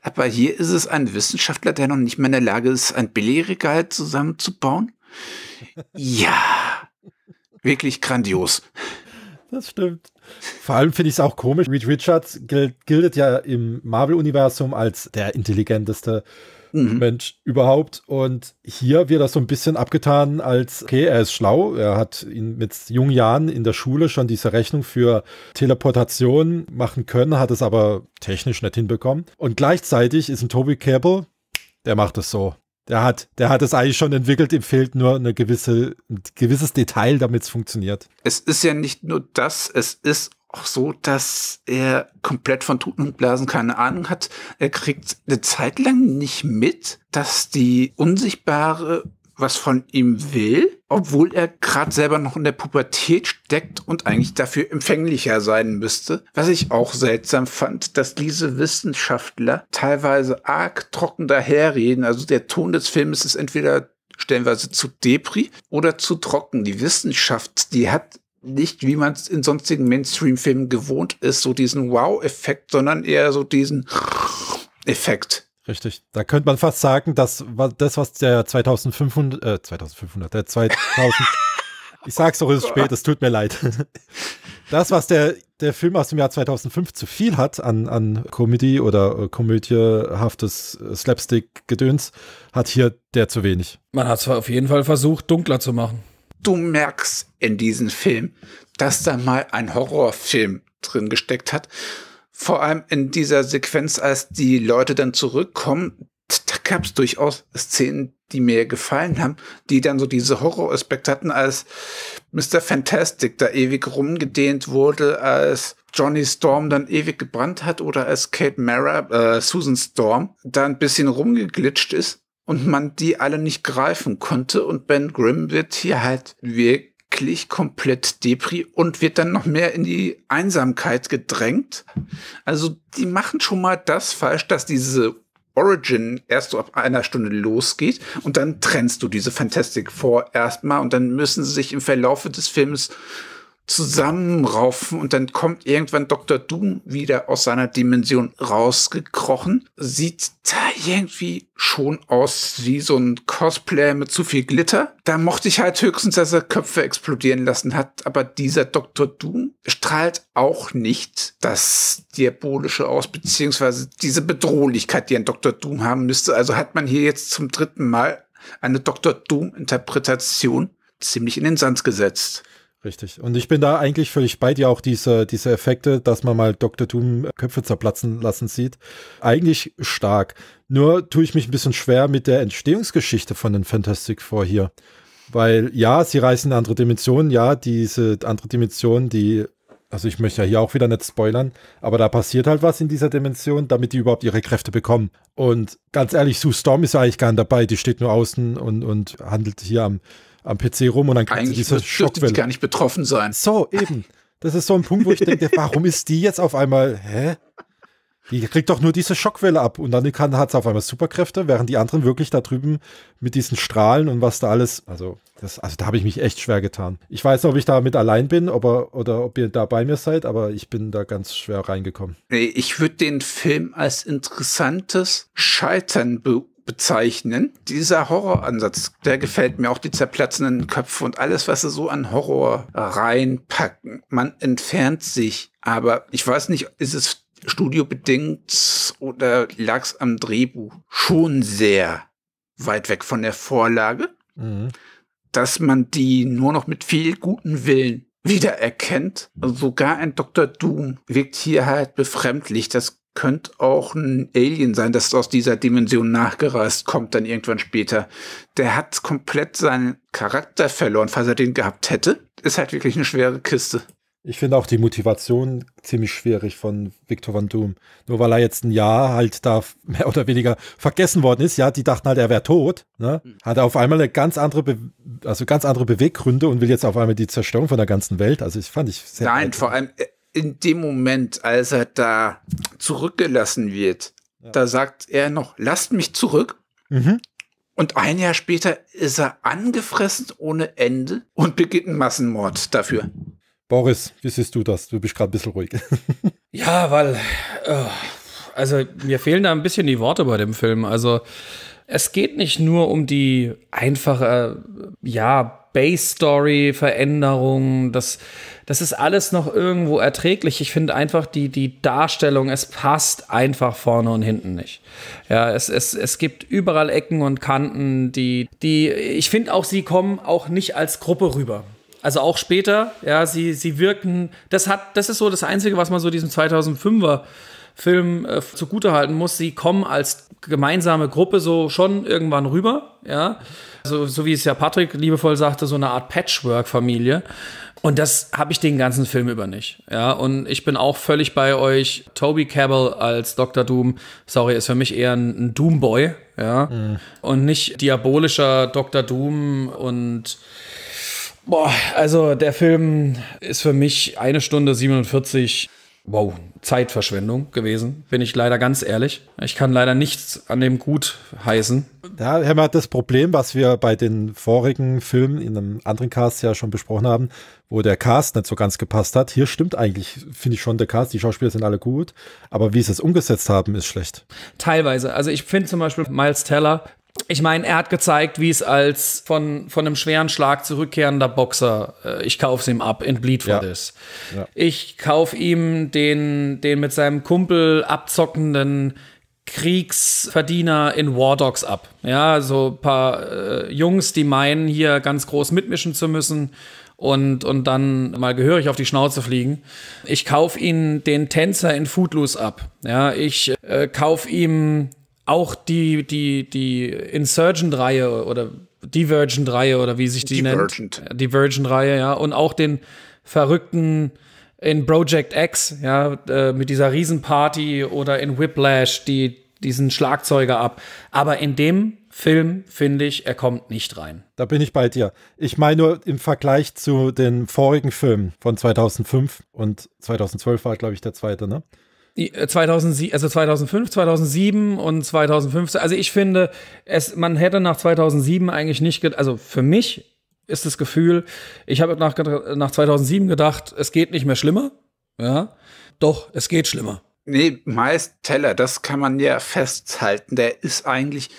Aber hier ist es ein Wissenschaftler, der noch nicht mehr in der Lage ist, ein Billigregal zusammenzubauen. Ja, wirklich grandios. Das stimmt. Vor allem finde ich es auch komisch. Reed Richards gilt, gilt ja im Marvel-Universum als der intelligenteste mhm. Mensch überhaupt. Und hier wird das so ein bisschen abgetan als, okay, er ist schlau. Er hat ihn mit jungen Jahren in der Schule schon diese Rechnung für Teleportation machen können, hat es aber technisch nicht hinbekommen. Und gleichzeitig ist ein Toby Kebbell, der macht es so. Der hat, der hat es eigentlich schon entwickelt, ihm fehlt nur eine gewisse, ein gewisses Detail, damit es funktioniert. Es ist ja nicht nur das, es ist auch so, dass er komplett von Tuten und Blasen keine Ahnung hat. Er kriegt eine Zeit lang nicht mit, dass die Unsichtbare was von ihm will, obwohl er gerade selber noch in der Pubertät steckt und eigentlich dafür empfänglicher sein müsste. Was ich auch seltsam fand, dass diese Wissenschaftler teilweise arg trocken daherreden. Also der Ton des Films ist entweder stellenweise zu depri oder zu trocken. Die Wissenschaft, die hat nicht, wie man es in sonstigen Mainstream-Filmen gewohnt ist, so diesen Wow-Effekt, sondern eher so diesen Effekt. Richtig. Da könnte man fast sagen, dass das, was der zweitausendfünfhundert, äh, zweitausendfünfhundert, der zweitausend, ich sag's doch, es ist spät, es tut mir leid. Das, was der, der Film aus dem Jahr zweitausendfünf zu viel hat an, an Comedy oder komödiehaftes Slapstick-Gedöns, hat hier der zu wenig. Man hat zwar auf jeden Fall versucht, dunkler zu machen. Du merkst in diesem Film, dass da mal ein Horrorfilm drin gesteckt hat. Vor allem in dieser Sequenz, als die Leute dann zurückkommen, da gab es durchaus Szenen, die mir gefallen haben, die dann so diese Horroraspekte hatten, als Mister Fantastic da ewig rumgedehnt wurde, als Johnny Storm dann ewig gebrannt hat oder als Kate Mara, äh, Susan Storm, da ein bisschen rumgeglitscht ist und man die alle nicht greifen konnte. Und Ben Grimm wird hier halt wirklich komplett depri und wird dann noch mehr in die Einsamkeit gedrängt. Also die machen schon mal das falsch, dass diese Origin erst so ab einer Stunde losgeht und dann trennst du diese Fantastic Four erstmal und dann müssen sie sich im Verlaufe des Films zusammenraufen und dann kommt irgendwann Doktor Doom wieder aus seiner Dimension rausgekrochen. Sieht da irgendwie schon aus wie so ein Cosplay mit zu viel Glitter. Da mochte ich halt höchstens, dass er Köpfe explodieren lassen hat, aber dieser Doktor Doom strahlt auch nicht das Diabolische aus, beziehungsweise diese Bedrohlichkeit, die ein Doktor Doom haben müsste. Also hat man hier jetzt zum dritten Mal eine Doktor Doom-Interpretation ziemlich in den Sand gesetzt. Richtig. Und ich bin da eigentlich völlig bei dir, auch diese, diese Effekte, dass man mal Doktor Doom Köpfe zerplatzen lassen sieht. Eigentlich stark. Nur tue ich mich ein bisschen schwer mit der Entstehungsgeschichte von den Fantastic Four hier. Weil ja, sie reisen in andere Dimensionen. Ja, diese andere Dimension, die, also ich möchte ja hier auch wieder nicht spoilern, aber da passiert halt was in dieser Dimension, damit die überhaupt ihre Kräfte bekommen. Und ganz ehrlich, Sue Storm ist ja eigentlich gar nicht dabei. Die steht nur außen und, und handelt hier am am P C rum und dann kann sie diese Schockwelle gar nicht betroffen sein. So, eben. Das ist so ein Punkt, wo ich denke, warum ist die jetzt auf einmal, hä? Die kriegt doch nur diese Schockwelle ab und dann kann, hat sie auf einmal Superkräfte, während die anderen wirklich da drüben mit diesen Strahlen und was da alles, also, das, also da habe ich mich echt schwer getan. Ich weiß nicht, ob ich damit allein bin oder, oder ob ihr da bei mir seid, aber ich bin da ganz schwer reingekommen. Ich würde den Film als interessantes Scheitern beurteilen. bezeichnen. Dieser Horroransatz, der gefällt mir, auch die zerplatzenden Köpfe und alles, was sie so an Horror reinpacken. Man entfernt sich, aber ich weiß nicht, ist es studiobedingt oder lag es am Drehbuch? Schon sehr weit weg von der Vorlage, mhm. dass man die nur noch mit viel gutem Willen wiedererkennt. Also sogar ein Doktor Doom wirkt hier halt befremdlich. Das könnte auch ein Alien sein, das aus dieser Dimension nachgereist kommt, dann irgendwann später. Der hat komplett seinen Charakter verloren, falls er den gehabt hätte. Ist halt wirklich eine schwere Kiste. Ich finde auch die Motivation ziemlich schwierig von Victor Van Doom. Nur weil er jetzt ein Jahr halt da mehr oder weniger vergessen worden ist. Ja, die dachten halt, er wäre tot. Ne? Hat er auf einmal eine ganz andere, Be also ganz andere Beweggründe und will jetzt auf einmal die Zerstörung von der ganzen Welt. Also ich fand ich sehr... Nein, alt. Vor allem in dem Moment, als er da zurückgelassen wird, ja. Da sagt er noch, lasst mich zurück. Mhm. Und ein Jahr später ist er angefressen ohne Ende und beginnt einen Massenmord dafür. Boris, wie siehst du das? Du bist gerade ein bisschen ruhig. Ja, weil, äh, also mir fehlen da ein bisschen die Worte bei dem Film. Also es geht nicht nur um die einfache, ja, Base-Story-Veränderung. Das, das ist alles noch irgendwo erträglich. Ich finde einfach die, die Darstellung, es passt einfach vorne und hinten nicht. Ja, es, es, es gibt überall Ecken und Kanten, die, die ich finde auch, sie kommen auch nicht als Gruppe rüber. Also auch später, ja, sie, sie wirken, das hat, das ist so das Einzige, was man so diesem zweitausendfünfer Film äh, zugutehalten muss. Sie kommen als gemeinsame Gruppe so schon irgendwann rüber, ja. Also, so wie es ja Patrick liebevoll sagte, so eine Art Patchwork-Familie. Und das habe ich den ganzen Film über nicht, ja. Und ich bin auch völlig bei euch. Toby Kebbell als Doktor Doom, sorry, ist für mich eher ein, ein Doomboy, ja. Mhm. Und nicht diabolischer Doktor Doom und boah, also der Film ist für mich eine Stunde siebenundvierzig, wow, Zeitverschwendung gewesen, bin ich leider ganz ehrlich. Ich kann leider nichts an dem gut heißen. Ja, wir haben halt das Problem, was wir bei den vorigen Filmen in einem anderen Cast ja schon besprochen haben, wo der Cast nicht so ganz gepasst hat. Hier stimmt eigentlich, finde ich schon, der Cast, die Schauspieler sind alle gut, aber wie sie es umgesetzt haben, ist schlecht. Teilweise, also ich finde zum Beispiel Miles Teller, ich meine, er hat gezeigt, wie es als von, von einem schweren Schlag zurückkehrender Boxer, äh, ich kaufe es ihm ab, in Bleed for ja. This. Ja. Ich kaufe ihm den, den mit seinem Kumpel abzockenden Kriegsverdiener in War Dogs ab. Ja, so ein paar äh, Jungs, die meinen, hier ganz groß mitmischen zu müssen und, und dann mal gehörig auf die Schnauze fliegen. Ich kaufe ihm den Tänzer in Footloose ab. Ja, ich äh, kaufe ihm auch die, die, die Insurgent-Reihe oder Divergent-Reihe oder wie sich die Divergent. nennt. Divergent-Reihe, ja. Und auch den Verrückten in Project X, ja, äh, mit dieser Riesenparty oder in Whiplash, die, diesen Schlagzeuger ab. Aber in dem Film, finde ich, er kommt nicht rein. Da bin ich bei dir. Ich meine nur im Vergleich zu den vorigen Filmen von zweitausendfünf und zweitausendzwölf war, glaube ich, der zweite, ne? zweitausendsieben, also zweitausendfünf, zweitausendsieben und zweitausendfünfzehn. Also ich finde, es, man hätte nach zweitausendsieben eigentlich nicht gedacht, also für mich ist das Gefühl, ich habe nach, nach zweitausendsieben gedacht, es geht nicht mehr schlimmer. Ja, doch, es geht schlimmer. Nee, Miles Teller, das kann man ja festhalten. Der ist eigentlich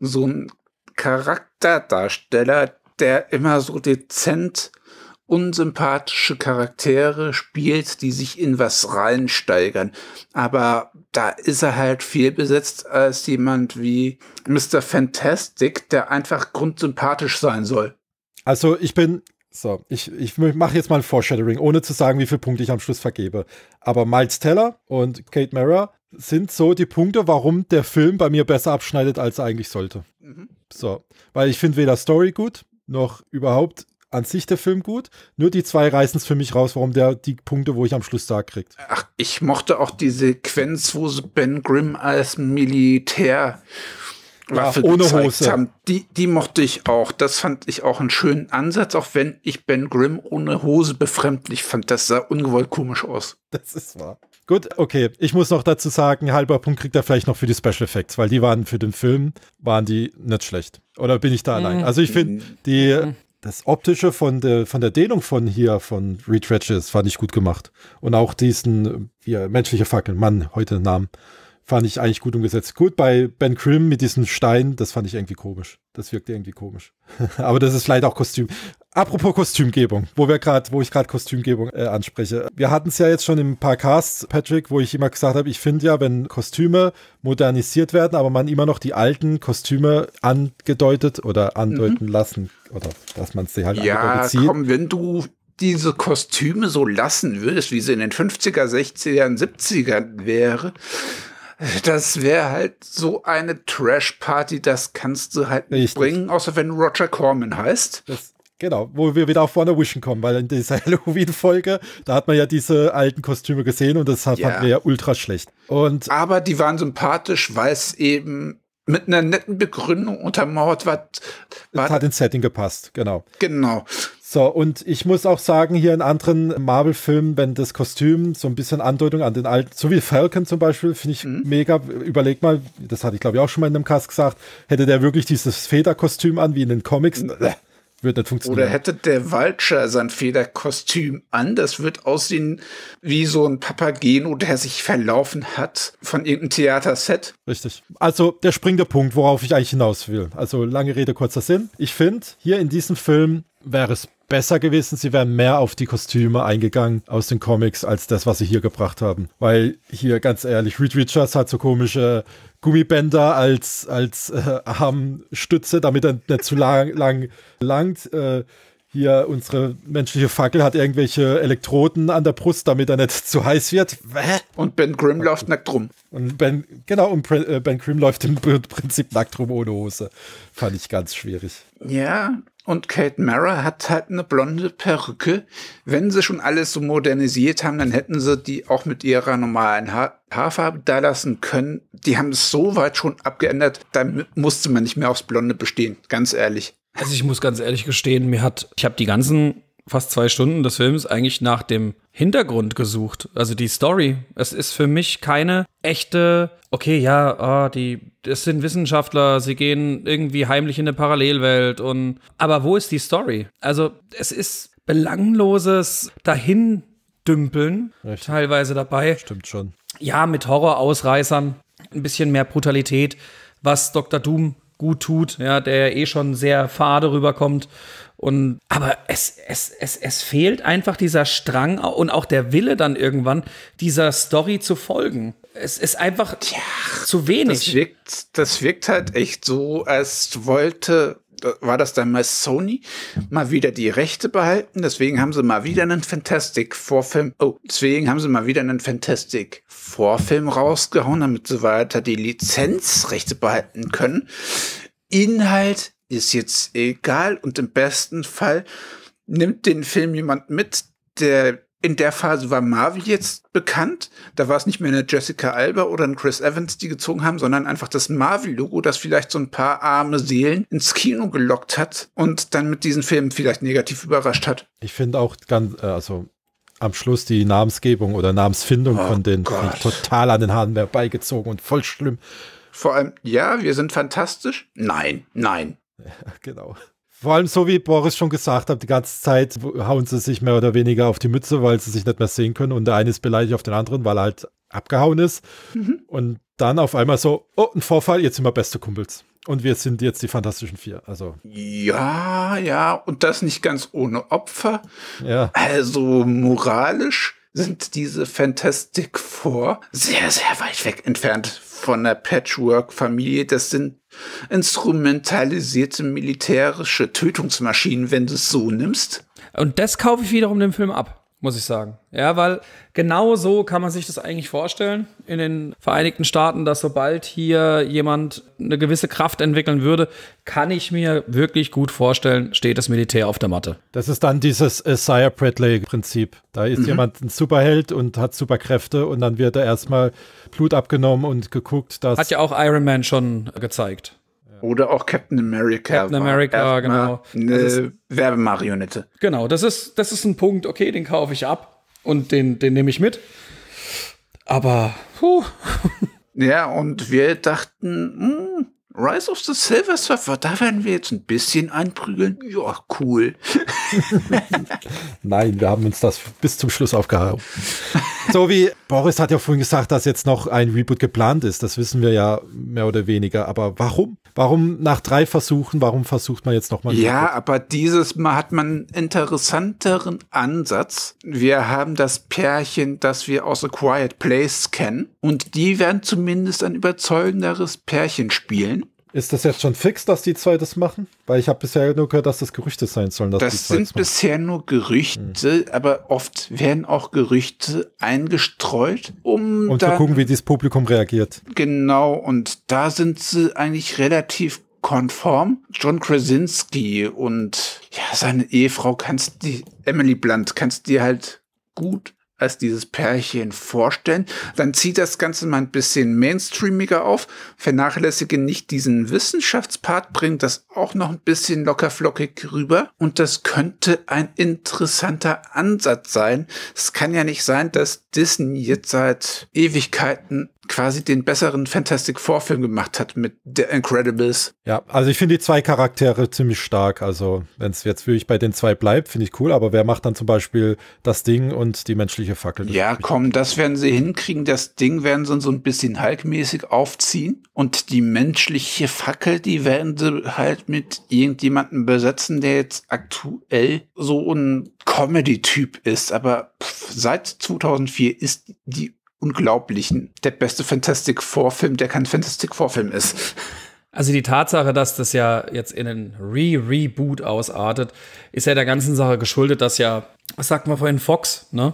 so ein Charakterdarsteller, der immer so dezent unsympathische Charaktere spielt, die sich in was reinsteigern. Aber da ist er halt viel besetzt als jemand wie Mister Fantastic, der einfach grundsympathisch sein soll. Also ich bin, so, ich, ich mache jetzt mal ein Foreshadowing, ohne zu sagen, wie viele Punkte ich am Schluss vergebe. Aber Miles Teller und Kate Mara sind so die Punkte, warum der Film bei mir besser abschneidet, als er eigentlich sollte. Mhm. So, weil ich finde weder Story gut, noch überhaupt an sich der Film gut, nur die zwei reißen es für mich raus, warum der die Punkte, wo ich am Schluss da kriegt. Ach, ich mochte auch die Sequenz, wo sie Ben Grimm als Militär Waffe ja, ohne gezeigt Hose. Haben. Die, die mochte ich auch. Das fand ich auch einen schönen Ansatz, auch wenn ich Ben Grimm ohne Hose befremdlich fand. Das sah ungewollt komisch aus. Das ist wahr. Gut, okay. Ich muss noch dazu sagen, halber Punkt kriegt er vielleicht noch für die Special Effects, weil die waren für den Film, waren die nicht schlecht. Oder bin ich da allein? Also ich finde, die das Optische von der, von der Dehnung von hier, von Reed Ratchets, fand ich gut gemacht. Und auch diesen, hier, menschliche Fackeln, Mann, heute Namen, fand ich eigentlich gut umgesetzt. Gut, bei Ben Grimm mit diesen Steinen, das fand ich irgendwie komisch. Das wirkte irgendwie komisch. Aber das ist vielleicht auch Kostüm. Apropos Kostümgebung, wo wir gerade, wo ich gerade Kostümgebung äh, anspreche. Wir hatten es ja jetzt schon in ein paar Casts, Patrick, wo ich immer gesagt habe, ich finde ja, wenn Kostüme modernisiert werden, aber man immer noch die alten Kostüme angedeutet oder andeuten mhm. lassen, oder dass man sie halt ja, angedeutet sieht. Ja, komm, wenn du diese Kostüme so lassen würdest, wie sie in den fünfziger, sechzigern, siebzigern wäre, das wäre halt so eine Trash-Party, das kannst du halt nicht bringen, außer wenn Roger Corman heißt. Das, genau, wo wir wieder auf WandaVision kommen, weil in dieser Halloween-Folge, da hat man ja diese alten Kostüme gesehen und das hat, ja. fanden wir ja ultra schlecht. Und aber die waren sympathisch, weil es eben mit einer netten Begründung untermauert war. war es hat ins Setting gepasst, genau. Genau. So, und ich muss auch sagen, hier in anderen Marvel-Filmen, wenn das Kostüm so ein bisschen Andeutung an den alten, so wie Falcon zum Beispiel, finde ich mhm. mega. Überleg mal, das hatte ich glaube ich auch schon mal in einem Cast gesagt, hätte der wirklich dieses Federkostüm an, wie in den Comics, mhm. wird nicht funktionieren. Oder hätte der Vulture sein Federkostüm an, das wird aussehen wie so ein Papageno, der sich verlaufen hat von irgendeinem Theaterset. Richtig. Also der springende Punkt, worauf ich eigentlich hinaus will. Also lange Rede, kurzer Sinn. Ich finde, hier in diesem Film wäre es besser gewesen, sie wären mehr auf die Kostüme eingegangen aus den Comics, als das, was sie hier gebracht haben. Weil hier, ganz ehrlich, Reed Richards hat so komische Gummibänder als, als äh, Armstütze, damit er nicht zu lang, lang langt. Äh, hier, unsere menschliche Fackel hat irgendwelche Elektroden an der Brust, damit er nicht zu heiß wird. Und Ben Grimm läuft nackt rum. Und Ben, genau, und Ben Grimm läuft im Prinzip nackt rum ohne Hose. Fand ich ganz schwierig. Ja, und Kate Mara hat halt eine blonde Perücke. Wenn sie schon alles so modernisiert haben, dann hätten sie die auch mit ihrer normalen ha Haarfarbe da lassen können. Die haben es so weit schon abgeändert, da musste man nicht mehr aufs Blonde bestehen, ganz ehrlich. Also ich muss ganz ehrlich gestehen, mir hat, ich habe die ganzen fast zwei Stunden des Films eigentlich nach dem Hintergrund gesucht. Also die Story, es ist für mich keine echte, okay, ja, oh, die, das sind Wissenschaftler, sie gehen irgendwie heimlich in eine Parallelwelt und, aber wo ist die Story? Also es ist belangloses Dahindümpeln, Richtig. teilweise dabei. Stimmt schon. Ja, mit Horrorausreißern, ein bisschen mehr Brutalität, was Doktor Doom gut tut, ja, der eh schon sehr fade rüberkommt. Und, aber es, es, es, es fehlt einfach dieser Strang und auch der Wille dann irgendwann, dieser Story zu folgen. Es ist einfach ja, zu wenig. Das wirkt, das wirkt halt echt so, als wollte, war das damals Sony, mal wieder die Rechte behalten. Deswegen haben sie mal wieder einen Fantastic Four-Film, oh, deswegen haben sie mal wieder einen Fantastic Four-Film rausgehauen, damit sie weiter die Lizenzrechte behalten können. Inhalt ist jetzt egal und im besten Fall nimmt den Film jemand mit, der in der Phase war Marvel jetzt bekannt, da war es nicht mehr eine Jessica Alba oder ein Chris Evans, die gezogen haben, sondern einfach das Marvel-Logo, das vielleicht so ein paar arme Seelen ins Kino gelockt hat und dann mit diesen Filmen vielleicht negativ überrascht hat. Ich finde auch ganz, also am Schluss die Namensgebung oder Namensfindung oh von denen total an den Haaren herbeigezogen und voll schlimm. Vor allem, ja, wir sind fantastisch? Nein, nein. Ja, genau. Vor allem so, wie Boris schon gesagt hat, die ganze Zeit hauen sie sich mehr oder weniger auf die Mütze, weil sie sich nicht mehr sehen können. Und der eine ist beleidigt auf den anderen, weil er halt abgehauen ist. Mhm. Und dann auf einmal so, oh, ein Vorfall, jetzt sind wir beste Kumpels. Und wir sind jetzt die Fantastischen Vier. Also. Ja, ja, und das nicht ganz ohne Opfer. Ja. Also moralisch sind diese Fantastic Four sehr, sehr weit weg entfernt von der Patchwork-Familie. Das sind instrumentalisierte militärische Tötungsmaschinen, wenn du es so nimmst. Und das kaufe ich wiederum dem Film ab, muss ich sagen. Ja, weil genau so kann man sich das eigentlich vorstellen in den Vereinigten Staaten, dass sobald hier jemand eine gewisse Kraft entwickeln würde, kann ich mir wirklich gut vorstellen, steht das Militär auf der Matte. Das ist dann dieses Isaiah Bradley-Prinzip. Da ist mhm. jemand ein Superheld und hat Superkräfte und dann wird er erstmal Blut abgenommen und geguckt, dass... Hat ja auch Iron Man schon gezeigt. Oder auch Captain America. Captain America, genau. Eine Werbemarionette. Genau, das ist, das ist ein Punkt, okay, den kaufe ich ab und den, den nehme ich mit. Aber, puh. Ja, und wir dachten, mh, Rise of the Silver Surfer, da werden wir jetzt ein bisschen einprügeln. Ja, cool. Nein, wir haben uns das bis zum Schluss aufgehalten. So wie Boris hat ja vorhin gesagt, dass jetzt noch ein Reboot geplant ist. Das wissen wir ja mehr oder weniger. Aber warum? Warum nach drei Versuchen, warum versucht man jetzt nochmal? Ja, aber dieses Mal hat man einen interessanteren Ansatz. Wir haben das Pärchen, das wir aus A Quiet Place kennen. Und die werden zumindest ein überzeugenderes Pärchen spielen. Ist das jetzt schon fix, dass die zwei das machen? Weil ich habe bisher nur gehört, dass das Gerüchte sein sollen. Dass das die sind bisher nur Gerüchte, hm. aber oft werden auch Gerüchte eingestreut, um, um dann, zu gucken, wie dieses Publikum reagiert. Genau, und da sind sie eigentlich relativ konform. John Krasinski und ja, seine Ehefrau, kannst die Emily Blunt, kannst dir halt gut als dieses Pärchen vorstellen. Dann zieht das Ganze mal ein bisschen mainstreamiger auf, vernachlässige nicht diesen Wissenschaftspart, bringt das auch noch ein bisschen lockerflockig rüber und das könnte ein interessanter Ansatz sein. Es kann ja nicht sein, dass Disney jetzt seit Ewigkeiten quasi den besseren Fantastic Four Film gemacht hat mit The Incredibles. Ja, also ich finde die zwei Charaktere ziemlich stark. Also wenn es jetzt wirklich bei den zwei bleibt, finde ich cool. Aber wer macht dann zum Beispiel das Ding und die menschliche Fackel? Ja, komm, das werden sie hinkriegen. Das Ding werden sie so ein bisschen Hulk-mäßig aufziehen. Und die menschliche Fackel, die werden sie halt mit irgendjemandem besetzen, der jetzt aktuell so ein Comedy-Typ ist. Aber pff, seit zweitausendvier ist die Unglaublichen der beste Fantastic Four Film, der kein Fantastic Four Film ist. Also die Tatsache, dass das ja jetzt in einen Re-Reboot ausartet, ist ja der ganzen Sache geschuldet, dass ja, was sagt man vorhin, Fox, ne?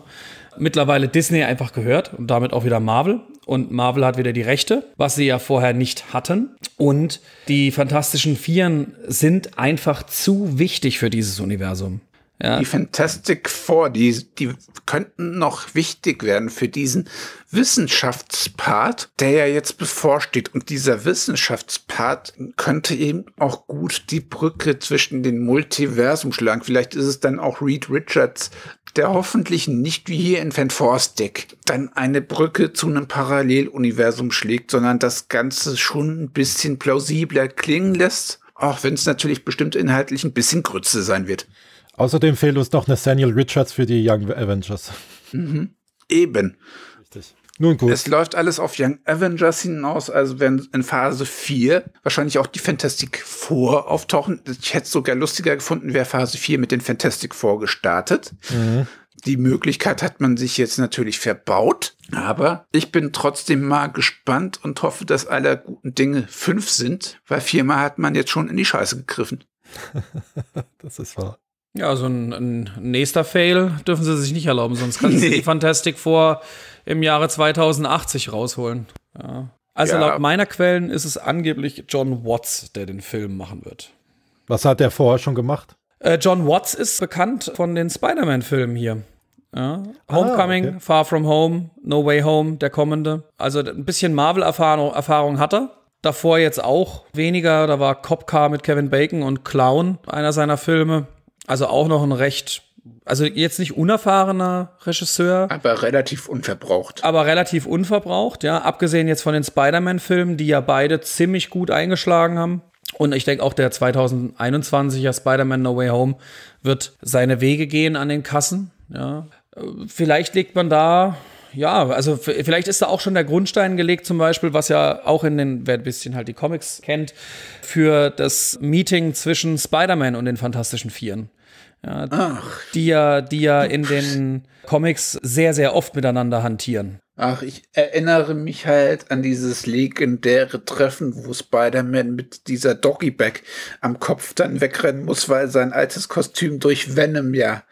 Mittlerweile Disney einfach gehört und damit auch wieder Marvel. Und Marvel hat wieder die Rechte, was sie ja vorher nicht hatten. Und die Fantastischen Vieren sind einfach zu wichtig für dieses Universum. Ja. Die Fantastic Four, die, die könnten noch wichtig werden für diesen Wissenschaftspart, der ja jetzt bevorsteht. Und dieser Wissenschaftspart könnte eben auch gut die Brücke zwischen den Multiversum schlagen. Vielleicht ist es dann auch Reed Richards, der hoffentlich nicht wie hier in Fantastic dann eine Brücke zu einem Paralleluniversum schlägt, sondern das Ganze schon ein bisschen plausibler klingen lässt, auch wenn es natürlich bestimmt inhaltlich ein bisschen Grütze sein wird. Außerdem fehlt uns noch Nathaniel Richards für die Young Avengers. Mhm. Eben. Richtig. Nun gut. Es läuft alles auf Young Avengers hinaus, also werden in Phase vier wahrscheinlich auch die Fantastic Four auftauchen. Ich hätte es sogar lustiger gefunden, wäre Phase vier mit den Fantastic Four gestartet. Mhm. Die Möglichkeit hat man sich jetzt natürlich verbaut, aber ich bin trotzdem mal gespannt und hoffe, dass aller guten Dinge fünf sind, weil viermal hat man jetzt schon in die Scheiße gegriffen. Das ist wahr. Ja, so ein, ein nächster Fail dürfen sie sich nicht erlauben, sonst kann nee. sie die Fantastic Four im Jahre zweitausendachtzig rausholen. Ja. Also ja. Laut meiner Quellen ist es angeblich John Watts, der den Film machen wird. Was hat der vorher schon gemacht? Äh, John Watts ist bekannt von den Spider-Man-Filmen hier. Ja. Homecoming, ah, okay. Far From Home, No Way Home, der kommende. Also ein bisschen Marvel-Erfahrung Erfahrung hat er. Davor jetzt auch weniger, da war Cop Car mit Kevin Bacon und Clown, einer seiner Filme. Also auch noch ein recht, also jetzt nicht unerfahrener Regisseur. Aber relativ unverbraucht. Aber relativ unverbraucht, ja. Abgesehen jetzt von den Spider-Man-Filmen, die ja beide ziemlich gut eingeschlagen haben. Und ich denke auch der zweitausendeinundzwanziger Spider-Man No Way Home wird seine Wege gehen an den Kassen. Ja. Vielleicht legt man da, ja, also vielleicht ist da auch schon der Grundstein gelegt zum Beispiel, was ja auch in den, wer ein bisschen halt die Comics kennt, für das Meeting zwischen Spider-Man und den Fantastischen Vieren. Ja, Ach. Die ja, die ja in den Comics sehr, sehr oft miteinander hantieren. Ach, ich erinnere mich halt an dieses legendäre Treffen, wo Spider-Man mit dieser Doggy-Bag am Kopf dann wegrennen muss, weil sein altes Kostüm durch Venom ja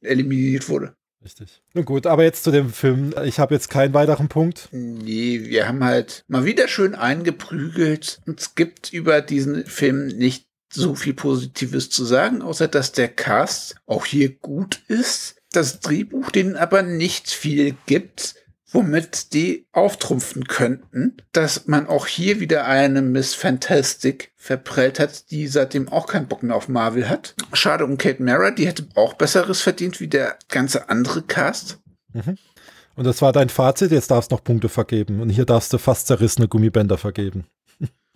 eliminiert wurde. Richtig. Nun gut, aber jetzt zu dem Film. Ich habe jetzt keinen weiteren Punkt. Nee, wir haben halt mal wieder schön eingeprügelt. Es gibt über diesen Film nicht so viel Positives zu sagen, außer dass der Cast auch hier gut ist. Das Drehbuch denen aber nicht viel gibt, womit die auftrumpfen könnten, dass man auch hier wieder eine Miss Fantastic verprellt hat, die seitdem auch keinen Bock mehr auf Marvel hat. Schade um Kate Mara, die hätte auch Besseres verdient wie der ganze andere Cast. Mhm. Und das war dein Fazit, jetzt darfst du noch Punkte vergeben. Und hier darfst du fast zerrissene Gummibänder vergeben.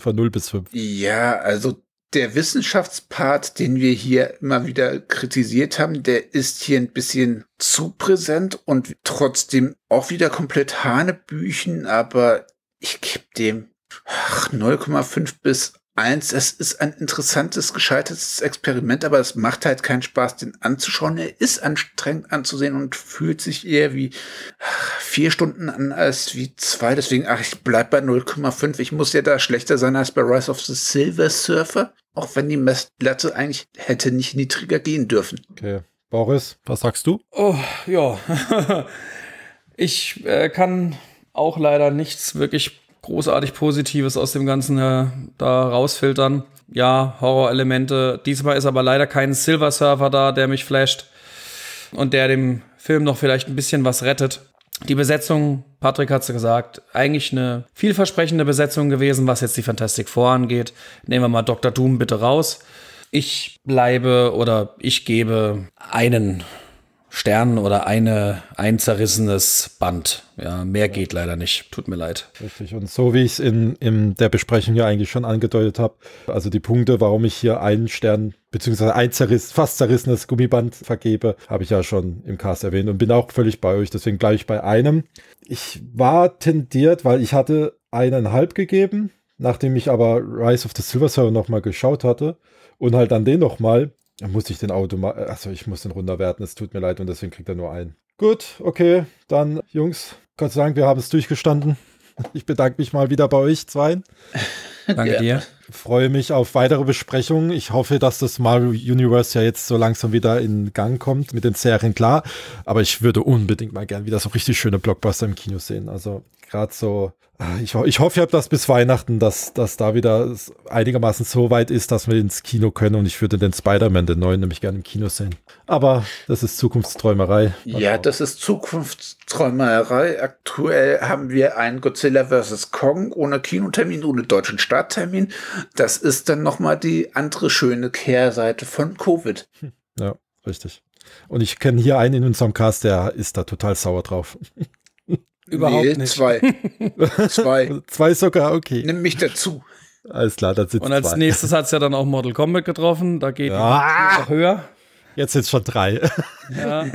Von null bis fünf. Ja, also der Wissenschaftspart, den wir hier immer wieder kritisiert haben, der ist hier ein bisschen zu präsent und trotzdem auch wieder komplett Hanebüchen, aber ich gebe dem null Komma fünf bis eins. Es ist ein interessantes, gescheitertes Experiment, aber es macht halt keinen Spaß, den anzuschauen. Er ist anstrengend anzusehen und fühlt sich eher wie vier Stunden an als wie zwei. Deswegen, ach, ich bleib bei null Komma fünf. Ich muss ja da schlechter sein als bei Rise of the Silver Surfer. Auch wenn die Messlatte eigentlich hätte nicht niedriger gehen dürfen. Okay. Boris, was sagst du? Oh, ja. Ich äh, kann auch leider nichts wirklich großartig Positives aus dem Ganzen äh, da rausfiltern. Ja, Horrorelemente. Diesmal ist aber leider kein Silver Surfer da, der mich flasht und der dem Film noch vielleicht ein bisschen was rettet. Die Besetzung, Patrick hat's gesagt, eigentlich eine vielversprechende Besetzung gewesen, was jetzt die Fantastic Four angeht. Nehmen wir mal Doktor Doom bitte raus. Ich bleibe oder ich gebe einen Stern oder eine, ein zerrissenes Band. Ja, mehr geht leider nicht. Tut mir leid. Richtig. Und so wie ich es in, in der Besprechung ja eigentlich schon angedeutet habe, also die Punkte, warum ich hier einen Stern beziehungsweise ein zerriss, fast zerrissenes Gummiband vergebe, habe ich ja schon im Cast erwähnt und bin auch völlig bei euch. Deswegen bleibe ich bei einem. Ich war tendiert, weil ich hatte eineinhalb gegeben, nachdem ich aber Rise of the Silver Surfer nochmal geschaut hatte und halt dann den nochmal. Dann muss ich den Automat, also ich muss den runterwerten, es tut mir leid und deswegen kriegt er nur einen. Gut, okay, dann Jungs, Gott sei Dank, wir haben es durchgestanden. Ich bedanke mich mal wieder bei euch zweien. Danke dir. Ich freue mich auf weitere Besprechungen. Ich hoffe, dass das Marvel Universe ja jetzt so langsam wieder in Gang kommt mit den Serien, klar. Aber ich würde unbedingt mal gern wieder so richtig schöne Blockbuster im Kino sehen. Also gerade so, ich, ich hoffe, ihr habt das bis Weihnachten, dass, dass da wieder einigermaßen so weit ist, dass wir ins Kino können. Und ich würde den Spider-Man, den neuen, nämlich gerne im Kino sehen. Aber das ist Zukunftsträumerei. Ja, das ist Zukunftsträumerei. Aktuell haben wir einen Godzilla versus. Kong ohne Kinotermin, ohne deutschen Starttermin. Das ist dann nochmal die andere schöne Kehrseite von Covid. Ja, richtig. Und ich kenne hier einen in unserem Cast, der ist da total sauer drauf. Überhaupt nee, nicht. Zwei. zwei. Zwei sogar, okay. Nimm mich dazu. Alles klar, dann sind zwei. Und als zwei. Nächstes hat es ja dann auch Mortal Kombat getroffen. Da geht ja. Noch höher. Jetzt sind es schon drei. Ja.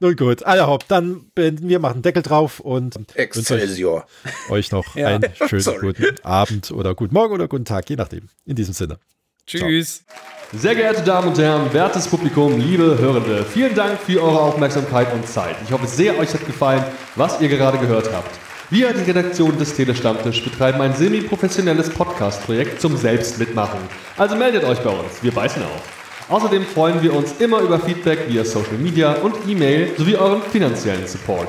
Nun gut, allerhopp, dann beenden wir, machen einen Deckel drauf und Excelsior. Euch, euch noch ja. einen schönen Sorry. Guten Abend oder guten Morgen oder guten Tag, je nachdem. In diesem Sinne. Tschüss. Ciao. Sehr geehrte Damen und Herren, wertes Publikum, liebe Hörende, vielen Dank für eure Aufmerksamkeit und Zeit. Ich hoffe sehr, euch hat gefallen, was ihr gerade gehört habt. Wir, die Redaktion des Telestammtisch, betreiben ein semi-professionelles Podcast-Projekt zum Selbstmitmachen. Also meldet euch bei uns, wir beißen auf. Außerdem freuen wir uns immer über Feedback via Social Media und E-Mail sowie euren finanziellen Support.